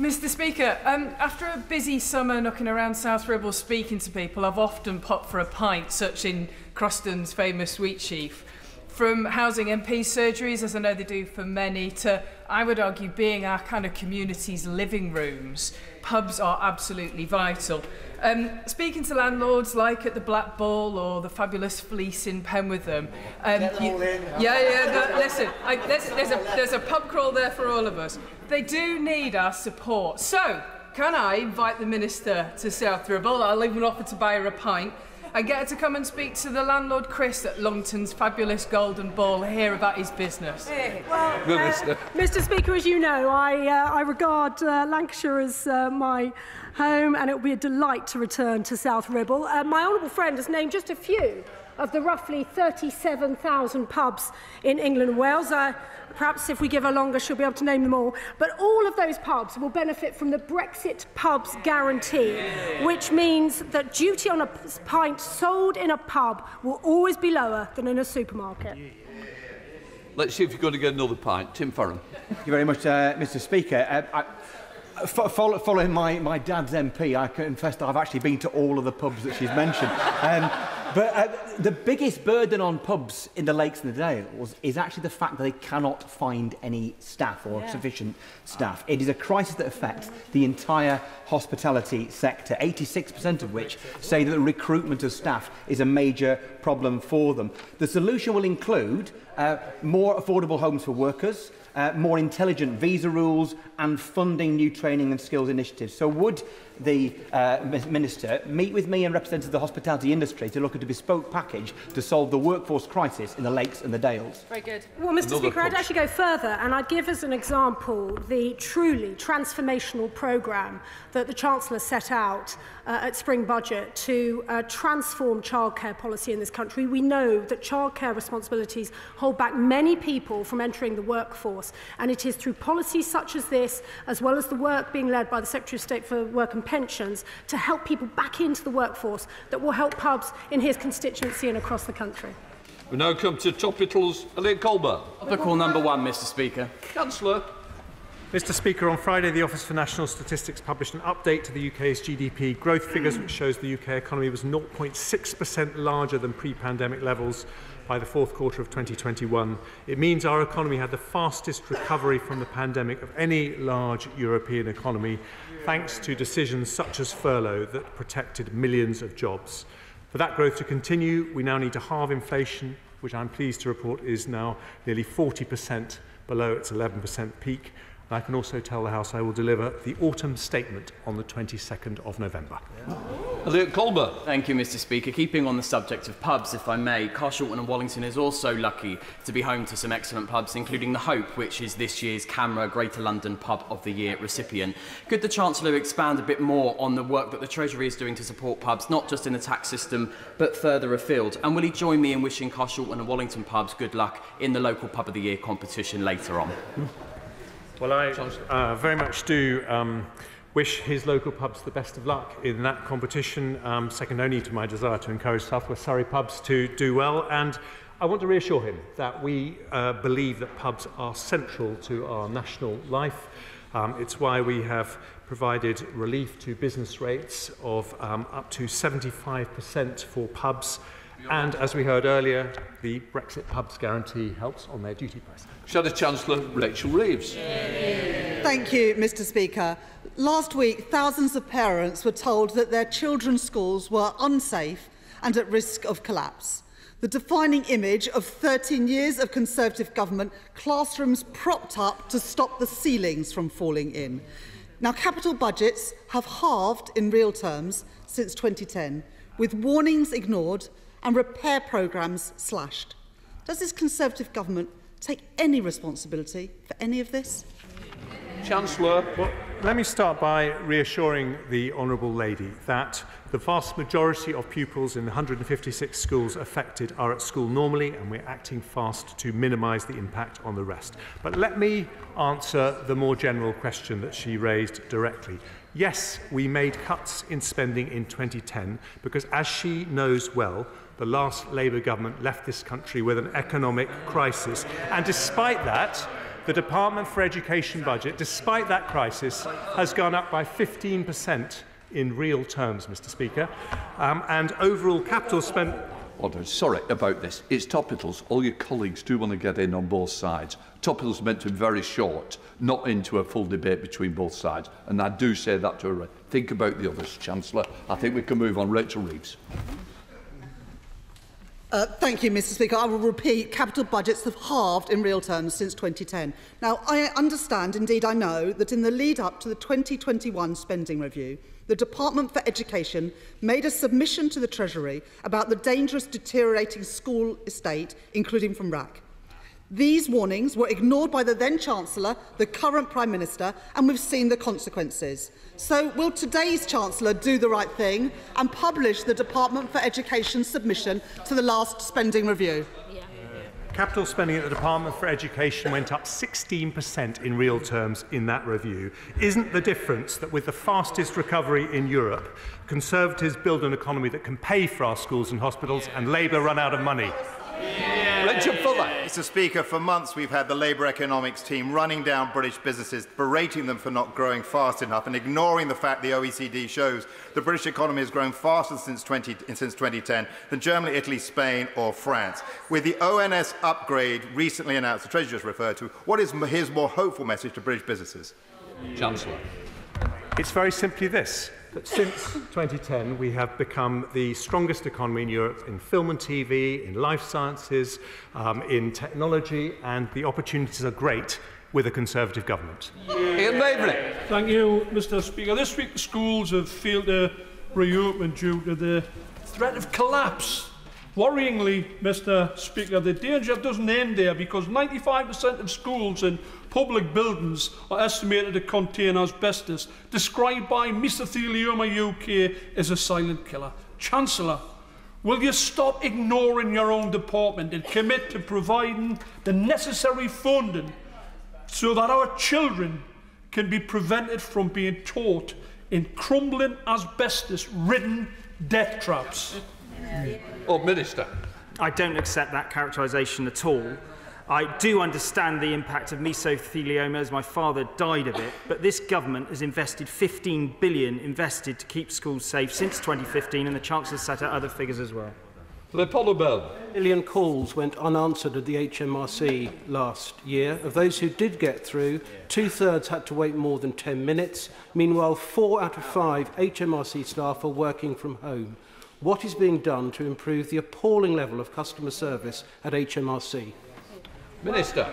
Mister Speaker, um, after a busy summer knocking around South Ribble speaking to people, I've often popped for a pint, such in Croston's famous Sweet Chief. From housing M P surgeries, as I know they do for many, to, I would argue, being our kind of community's living rooms, pubs are absolutely vital. Um, speaking to landlords, like at the Black Bull or the fabulous Fleece in Penwitham. Um, Get them you, all in. Yeah, yeah. No, listen, I, there's, there's, a, there's a pub crawl there for all of us. They do need our support. So, can I invite the Minister to South Ribble? I'll even offer to buy her a pint. I get her to come and speak to the landlord, Chris, at Longton's fabulous Golden Ball, hear about his business. Hey, well, uh, Mister Speaker, as you know, I, uh, I regard uh, Lancashire as uh, my home, and it will be a delight to return to South Ribble. Uh, my honourable friend has named just a few of the roughly thirty-seven thousand pubs in England and Wales. Uh, perhaps if we give her longer, she'll be able to name them all. But all of those pubs will benefit from the Brexit Pubs Guarantee, which means that duty on a pint sold in a pub will always be lower than in a supermarket. Let's see if you're going to get another pint. Tim Farron. Thank you very much, uh, Mister Speaker. Uh, I, follow, following my, my dad's M P, I confess that I've actually been to all of the pubs that she's mentioned. Um, but uh, the biggest burden on pubs in the Lakes and the Dales is actually the fact that they cannot find any staff or yeah. sufficient staff. It is a crisis that affects the entire hospitality sector, eighty-six percent of which say that the recruitment of staff is a major problem for them. The solution will include uh, more affordable homes for workers, uh, more intelligent visa rules and funding new training and skills initiatives. So would the uh, Minister meet with me and representatives of the hospitality industry to look at a bespoke package to solve the workforce crisis in the Lakes and the Dales? Very good. Well, Mister Another Speaker, punch. I'd actually go further and I'd give as an example the truly transformational programme that the Chancellor set out uh, at Spring Budget to uh, transform childcare policy in this country. We know that childcare responsibilities hold back many people from entering the workforce, and it is through policies such as this, as well as the work being led by the Secretary of State for Work and Pensions, to help people back into the workforce that will help pubs in his constituency and across the country. We now come to Topicals, Elliot Colburn. Topical number one, Mister Speaker. Councillor. Mister Speaker, on Friday, the Office for National Statistics published an update to the U K's G D P growth figures, which shows the U K economy was zero point six percent larger than pre-pandemic levels by the fourth quarter of twenty twenty-one. It means our economy had the fastest recovery from the pandemic of any large European economy, thanks to decisions such as furlough that protected millions of jobs. For that growth to continue, we now need to halve inflation, which I'm pleased to report is now nearly forty percent below its eleven percent peak. I can also tell the House I will deliver the autumn statement on the twenty-second of November. Yeah. Elliot Colburn. Thank you, Mister Speaker. Keeping on the subject of pubs, if I may, Carshallton and Wallington is also lucky to be home to some excellent pubs, including The Hope, which is this year's Camera Greater London Pub of the Year recipient. Could the Chancellor expand a bit more on the work that the Treasury is doing to support pubs, not just in the tax system, but further afield? And will he join me in wishing Carshallton and Wallington pubs good luck in the local Pub of the Year competition later on? Well, I uh, very much do um, wish his local pubs the best of luck in that competition, um, second only to my desire to encourage South West Surrey pubs to do well. And I want to reassure him that we uh, believe that pubs are central to our national life. Um, it's why we have provided relief to business rates of um, up to seventy-five percent for pubs. And, as we heard earlier, the Brexit Pubs Guarantee helps on their duty price. Shadow Chancellor Rachel Reeves. Thank you, Mister Speaker. Last week, thousands of parents were told that their children's schools were unsafe and at risk of collapse. The defining image of thirteen years of Conservative government, classrooms propped up to stop the ceilings from falling in. Now, capital budgets have halved in real terms since twenty ten, with warnings ignored and repair programmes slashed. Does this Conservative government take any responsibility for any of this? Chancellor. Well, let me start by reassuring the Honourable Lady that the vast majority of pupils in the one hundred fifty-six schools affected are at school normally, and we're acting fast to minimise the impact on the rest. But let me answer the more general question that she raised directly. Yes, we made cuts in spending in twenty ten because, as she knows well, the last Labour government left this country with an economic crisis. And despite that, the Department for Education budget, despite that crisis, has gone up by fifteen percent in real terms, Mister Speaker. Um, and overall capital spend... Oh, sorry about this. It's topicals. All your colleagues do want to get in on both sides. Topicals are meant to be very short, not into a full debate between both sides. And I do say that to her. Think about the others, Chancellor. I think we can move on. Rachel Reeves. Uh, thank you, Mister Speaker. I will repeat, capital budgets have halved in real terms since twenty ten. Now, I understand, indeed I know, that in the lead-up to the twenty twenty-one spending review, the Department for Education made a submission to the Treasury about the dangerous deteriorating school estate, including from R A C. These warnings were ignored by the then-Chancellor, the current Prime Minister, and we've seen the consequences. So will today's Chancellor do the right thing and publish the Department for Education submission to the last spending review? Yeah. Uh, capital spending at the Department for Education went up sixteen percent in real terms in that review. Isn't the difference that with the fastest recovery in Europe, Conservatives build an economy that can pay for our schools and hospitals, and Labour run out of money? Yeah. Rachel Fuller. Mister Speaker, for months we've had the Labour economics team running down British businesses, berating them for not growing fast enough and ignoring the fact the O E C D shows the British economy has grown faster since, twenty, since twenty ten than Germany, Italy, Spain or France. With the O N S upgrade recently announced, the Treasury just referred to, what is his more hopeful message to British businesses? Chancellor. It's very simply this. But since twenty ten, we have become the strongest economy in Europe in film and T V, in life sciences, um, in technology, and the opportunities are great with a Conservative government. Ian Waverley. Thank you, Mister Speaker. This week, the schools have failed to reopen due to the threat of collapse. Worryingly, Mister Speaker, the danger doesn't end there, because ninety-five percent of schools and public buildings are estimated to contain asbestos, described by Mesothelioma U K as a silent killer. Chancellor, will you stop ignoring your own department and commit to providing the necessary funding so that our children can be prevented from being taught in crumbling asbestos-ridden death traps? Or Minister. I don't accept that characterisation at all. I do understand the impact of mesothelioma, as my father died of it, but this government has invested fifteen billion pounds invested to keep schools safe since twenty fifteen, and the Chancellor set out other figures as well. A million calls went unanswered at the H M R C last year. Of those who did get through, two-thirds had to wait more than ten minutes. Meanwhile, four out of five H M R C staff are working from home. What is being done to improve the appalling level of customer service at H M R C? Minister.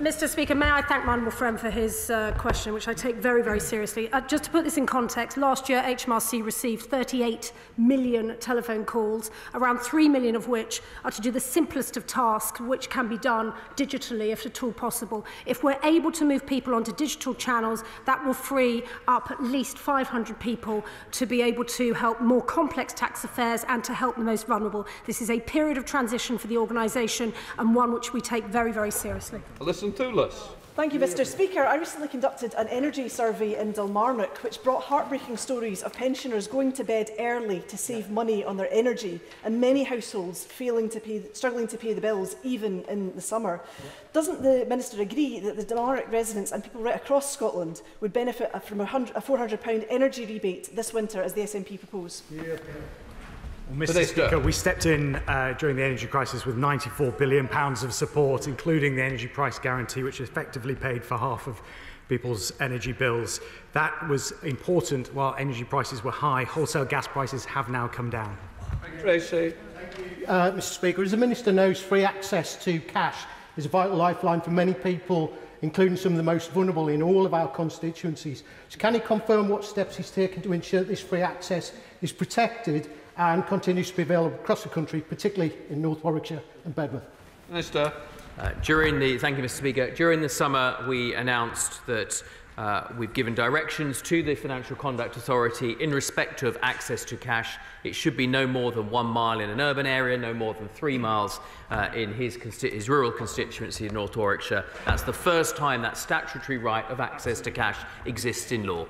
Mister Speaker, may I thank my honourable friend for his uh, question, which I take very, very seriously. Uh, just to put this in context, last year H M R C received thirty-eight million telephone calls, around three million of which are to do the simplest of tasks, which can be done digitally, if at all possible. If we're able to move people onto digital channels, that will free up at least five hundred people to be able to help more complex tax affairs and to help the most vulnerable. This is a period of transition for the organisation, and one which we take very, very seriously. Listen to us. Thank you, Mister Speaker. I recently conducted an energy survey in Dalmarnock, which brought heartbreaking stories of pensioners going to bed early to save money on their energy, and many households failing to pay, struggling to pay the bills, even in the summer. Doesn't the Minister agree that the Dalmarnock residents and people right across Scotland would benefit from a four hundred pound energy rebate this winter, as the S N P propose? Yeah. Well, Mister Speaker, we stepped in uh, during the energy crisis with ninety-four billion pounds of support, including the energy price guarantee, which effectively paid for half of people's energy bills. That was important while energy prices were high. Wholesale gas prices have now come down. Tracy. Uh, Mister Speaker, as the Minister knows, free access to cash is a vital lifeline for many people, including some of the most vulnerable in all of our constituencies. So can he confirm what steps he's taken to ensure that this free access is protected and continues to be available across the country, particularly in North Warwickshire and Bedworth? Minister. Uh, during the, thank you, Mister Speaker. During the summer, we announced that uh, we've given directions to the Financial Conduct Authority in respect of access to cash. It should be no more than one mile in an urban area, no more than three miles uh, in his, his rural constituency in North Warwickshire. That's the first time that statutory right of access to cash exists in law.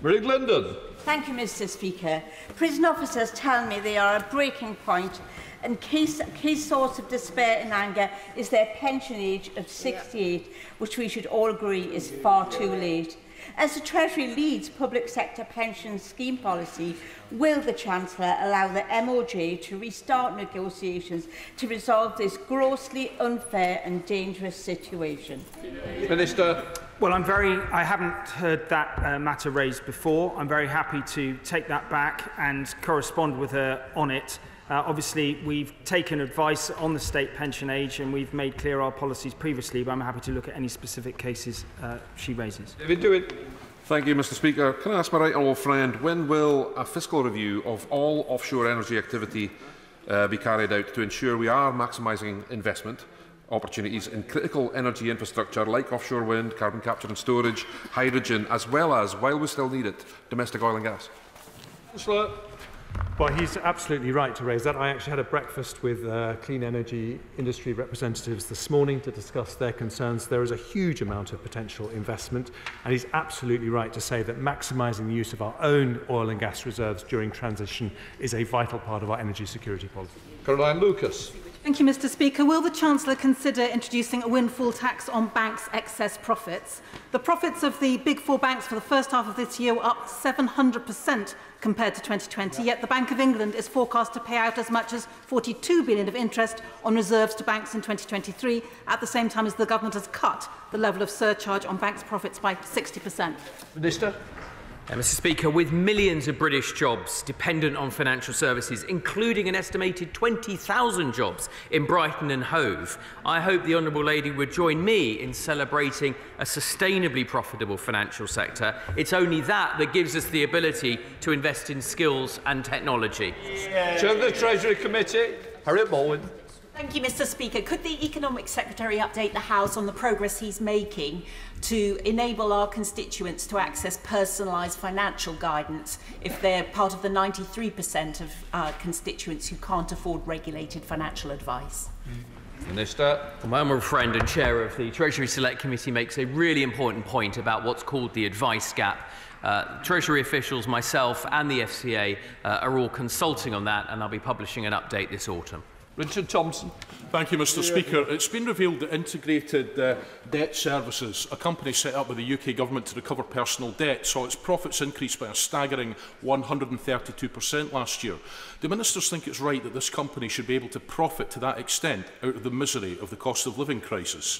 Marie Glendon. Thank you, Mister Speaker. Prison officers tell me they are at a breaking point, and key, key source of despair and anger is their pension age of sixty-eight, which we should all agree is far too late. As the Treasury leads public sector pension scheme policy, will the Chancellor allow the M O J to restart negotiations to resolve this grossly unfair and dangerous situation? Minister. Well, I'm very, I haven't heard that uh, matter raised before. I'm very happy to take that back and correspond with her on it. Uh, obviously, we've taken advice on the state pension age and we've made clear our policies previously, but I'm happy to look at any specific cases uh, she raises. David, do it. Thank you, Mister Speaker. Can I ask my right honourable friend, when will a fiscal review of all offshore energy activity uh, be carried out to ensure we are maximising investment opportunities in critical energy infrastructure like offshore wind, carbon capture and storage, hydrogen, as well as, while we still need it, domestic oil and gas? Councillor. Well, he's absolutely right to raise that. I actually had a breakfast with uh, clean energy industry representatives this morning to discuss their concerns. There is a huge amount of potential investment, and he's absolutely right to say that maximising the use of our own oil and gas reserves during transition is a vital part of our energy security policy. Caroline Lucas. Thank you, Mister Speaker. Will the Chancellor consider introducing a windfall tax on banks' excess profits? The profits of the big four banks for the first half of this year were up seven hundred percent compared to twenty twenty, yeah. Yet the Bank of England is forecast to pay out as much as forty-two billion pounds of interest on reserves to banks in twenty twenty-three, at the same time as the Government has cut the level of surcharge on banks' profits by sixty percent. Minister. Uh, Mister Speaker, with millions of British jobs dependent on financial services, including an estimated twenty thousand jobs in Brighton and Hove, I hope the Honourable Lady would join me in celebrating a sustainably profitable financial sector. It's only that that gives us the ability to invest in skills and technology. Yeah. Chair of the Treasury Committee, Harriet Baldwin. Thank you, Mister Speaker. Could the Economic Secretary update the House on the progress he's making to enable our constituents to access personalised financial guidance if they're part of the ninety-three percent of uh, constituents who can't afford regulated financial advice? Minister. Well, my honourable friend and chair of the Treasury Select Committee makes a really important point about what's called the advice gap. Uh, Treasury officials, myself and the F C A uh, are all consulting on that, and I'll be publishing an update this autumn. Richard Thompson. Thank you, Mister Speaker. It's been revealed that Integrated uh, Debt Services, a company set up by the U K Government to recover personal debt, saw its profits increase by a staggering one hundred thirty-two percent last year. Do ministers think it's right that this company should be able to profit to that extent out of the misery of the cost of living crisis?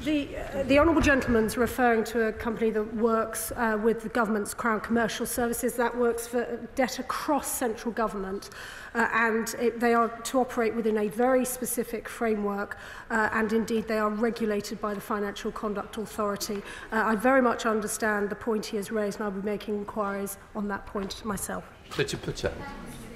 The, uh, the Honourable Gentleman's referring to a company that works uh, with the Government's Crown Commercial Services. That works for debt across central government, uh, and it, they are to operate within in a very specific framework, uh, and indeed they are regulated by the Financial Conduct Authority. Uh, I very much understand the point he has raised, and I'll be making inquiries on that point myself.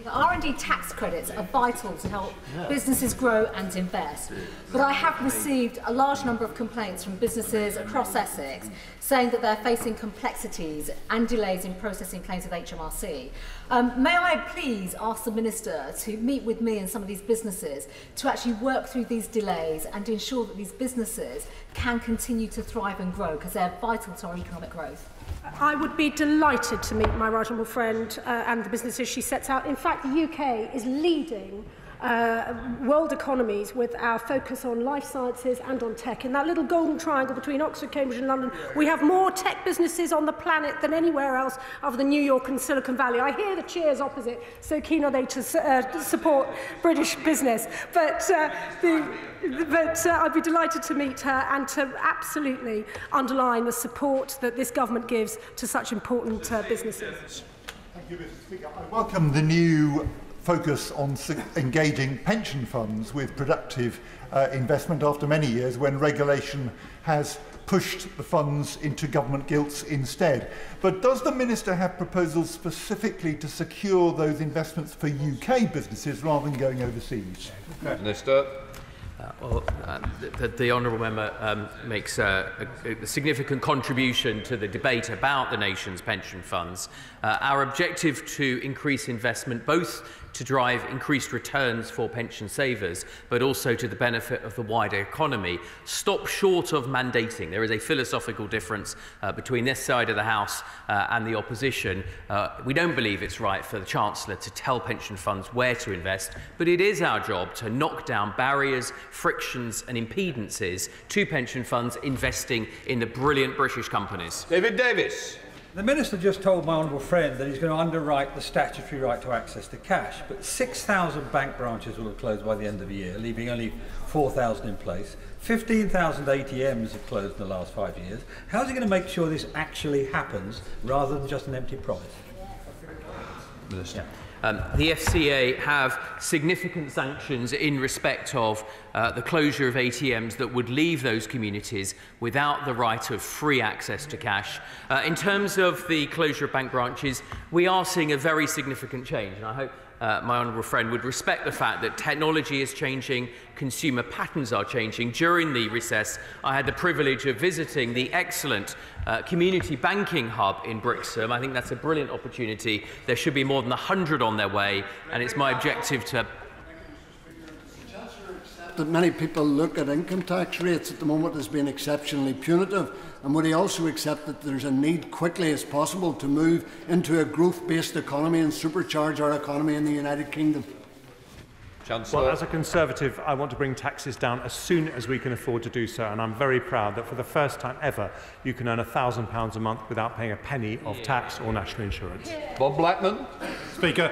R and D tax credits are vital to help yeah. businesses grow and invest, but I have received a large number of complaints from businesses across Essex saying that they're facing complexities and delays in processing claims with H M R C. Um, may I please ask the Minister to meet with me and some of these businesses to actually work through these delays and ensure that these businesses can continue to thrive and grow, because they're vital to our economic growth. I would be delighted to meet my right honourable friend uh, and the businesses she sets out. In fact, the U K is leading uh, world economies with our focus on life sciences and on tech. In that little golden triangle between Oxford, Cambridge and London, we have more tech businesses on the planet than anywhere else other than New York and Silicon Valley. I hear the cheers opposite, so keen are they to uh, support British business. But, uh, the, but uh, I'd be delighted to meet her and to absolutely underline the support that this government gives to such important uh, businesses. Thank you, Mister Speaker. I welcome the new focus on engaging pension funds with productive uh, investment after many years when regulation has pushed the funds into government gilts instead. But does the Minister have proposals specifically to secure those investments for U K businesses rather than going overseas? Okay. Minister. Uh, well, uh, the, the Honourable Member um, makes a, a, a significant contribution to the debate about the nation's pension funds. Uh, our objective to increase investment, both to drive increased returns for pension savers, but also to the benefit of the wider economy, stop short of mandating. There is a philosophical difference uh, between this side of the House uh, and the opposition. Uh, we don't believe it's right for the Chancellor to tell pension funds where to invest, but it is our job to knock down barriers, frictions and impedances to pension funds investing in the brilliant British companies. David Davis. The Minister just told my honourable friend that he's going to underwrite the statutory right to access to cash, but six thousand bank branches will have closed by the end of the year, leaving only four thousand in place. fifteen thousand A T Ms have closed in the last five years. How is he going to make sure this actually happens rather than just an empty promise? Minister. Yeah. Um, the F C A have significant sanctions in respect of uh, the closure of A T Ms that would leave those communities without the right of free access to cash. Uh, in terms of the closure of bank branches, we are seeing a very significant change, and I hope Uh, my honourable friend would respect the fact that technology is changing, consumer patterns are changing. During the recess, I had the privilege of visiting the excellent uh, community banking hub in Brixham. I think that's a brilliant opportunity. There should be more than a hundred on their way, and it's my objective to... That many people look at income tax rates at the moment as being exceptionally punitive, and would he also accept that there's a need quickly as possible to move into a growth-based economy and supercharge our economy in the United Kingdom? Chancellor. Well, as a Conservative, I want to bring taxes down as soon as we can afford to do so, and I'm very proud that for the first time ever you can earn one thousand pounds a month without paying a penny of yeah. tax or national insurance. Yeah. Bob Blackman. Speaker.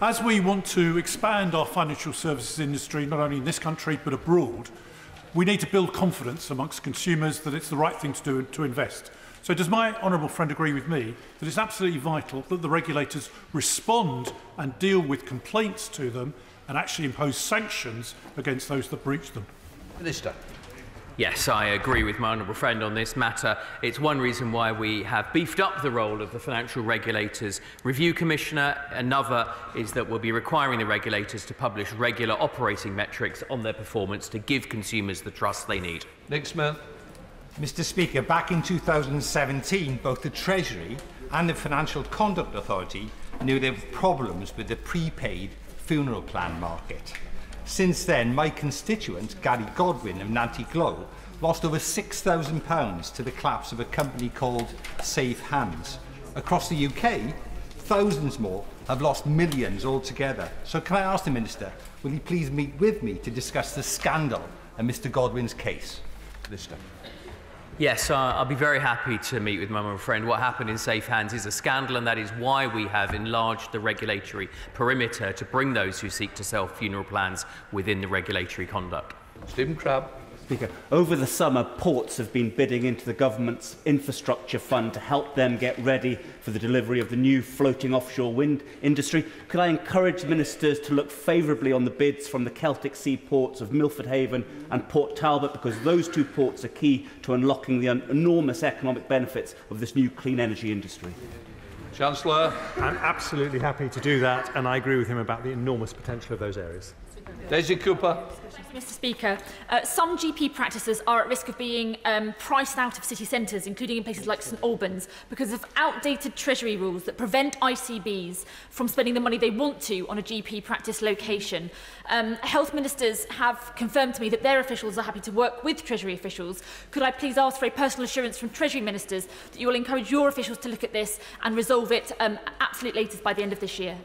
As we want to expand our financial services industry, not only in this country but abroad, we need to build confidence amongst consumers that it's the right thing to do to invest. So does my honourable friend agree with me that it's absolutely vital that the regulators respond and deal with complaints to them and actually impose sanctions against those that breach them? Minister. Yes, I agree with my honourable friend on this matter. It's one reason why we have beefed up the role of the Financial Regulators Review Commissioner. Another is that we'll be requiring the regulators to publish regular operating metrics on their performance to give consumers the trust they need. Nick Smith. Mister Speaker, back in two thousand seventeen, both the Treasury and the Financial Conduct Authority knew there were problems with the prepaid funeral plan market. Since then, my constituent, Gary Godwin of Nanty Glow, lost over six thousand pounds to the collapse of a company called Safe Hands. Across the U K, thousands more have lost millions altogether. So can I ask the Minister, will he please meet with me to discuss the scandal and Mr Godwin's case? Minister. Yes, uh, I'll be very happy to meet with my honourable friend. What happened in Safe Hands is a scandal, and that is why we have enlarged the regulatory perimeter to bring those who seek to sell funeral plans within the regulatory conduct. Stephen Crabb. Speaker, over the summer, ports have been bidding into the government's infrastructure fund to help them get ready for the delivery of the new floating offshore wind industry. Could I encourage ministers to look favourably on the bids from the Celtic Sea ports of Milford Haven and Port Talbot, because those two ports are key to unlocking the enormous economic benefits of this new clean energy industry? Chancellor. I'm absolutely happy to do that, and I agree with him about the enormous potential of those areas. Daisy Cooper. Mister Speaker, uh, some G P practices are at risk of being um, priced out of city centres, including in places like St Albans, because of outdated Treasury rules that prevent I C Bs from spending the money they want to on a G P practice location. Um, health ministers have confirmed to me that their officials are happy to work with Treasury officials. Could I please ask for a personal assurance from Treasury ministers that you will encourage your officials to look at this and resolve it um, at absolute latest by the end of this year?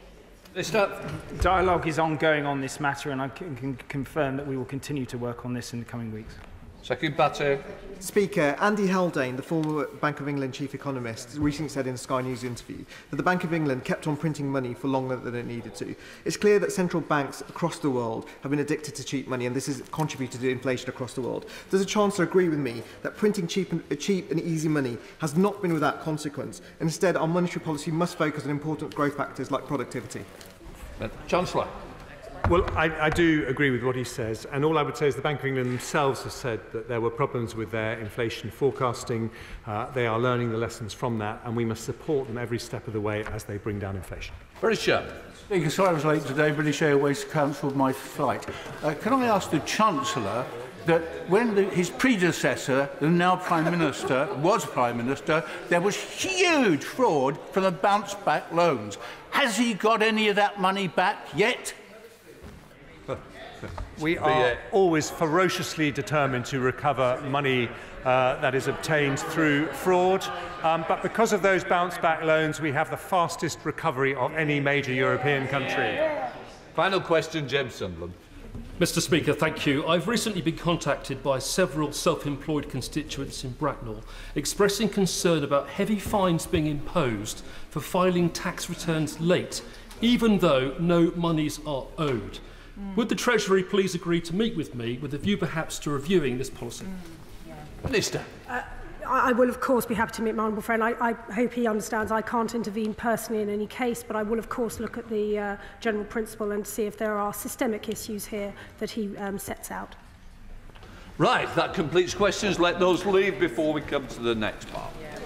Dialogue is ongoing on this matter, and I can, can confirm that we will continue to work on this in the coming weeks. Secretary Batter. Speaker, Andy Haldane, the former Bank of England chief economist, recently said in a Sky News interview that the Bank of England kept on printing money for longer than it needed to. It's clear that central banks across the world have been addicted to cheap money, and this has contributed to inflation across the world. Does the Chancellor agree with me that printing cheap and, cheap and easy money has not been without consequence? Instead, our monetary policy must focus on important growth factors like productivity. Chancellor. Well, I, I do agree with what he says, and all I would say is the Bank of England themselves have said that there were problems with their inflation forecasting. Uh, they are learning the lessons from that, and we must support them every step of the way as they bring down inflation. British Chair. Speaker, sorry I was late today. British Airways cancelled my flight. Uh, can I ask the Chancellor that when the, his predecessor, the now Prime Minister, was Prime Minister, there was huge fraud from the bounce-back loans. Has he got any of that money back yet? We are always ferociously determined to recover money uh, that is obtained through fraud, um, but because of those bounce-back loans, we have the fastest recovery of any major European country. Final question, James Sunderland. Mister Speaker, thank you. I've recently been contacted by several self-employed constituents in Bracknell expressing concern about heavy fines being imposed for filing tax returns late, even though no monies are owed. Would the Treasury please agree to meet with me with a view perhaps to reviewing this policy? Mm, yeah. Minister. Uh, I will, of course, be happy to meet my honourable friend. I, I hope he understands I can't intervene personally in any case, but I will, of course, look at the uh, general principle and see if there are systemic issues here that he um, sets out. Right, that completes questions. Let those leave before we come to the next part. Yeah.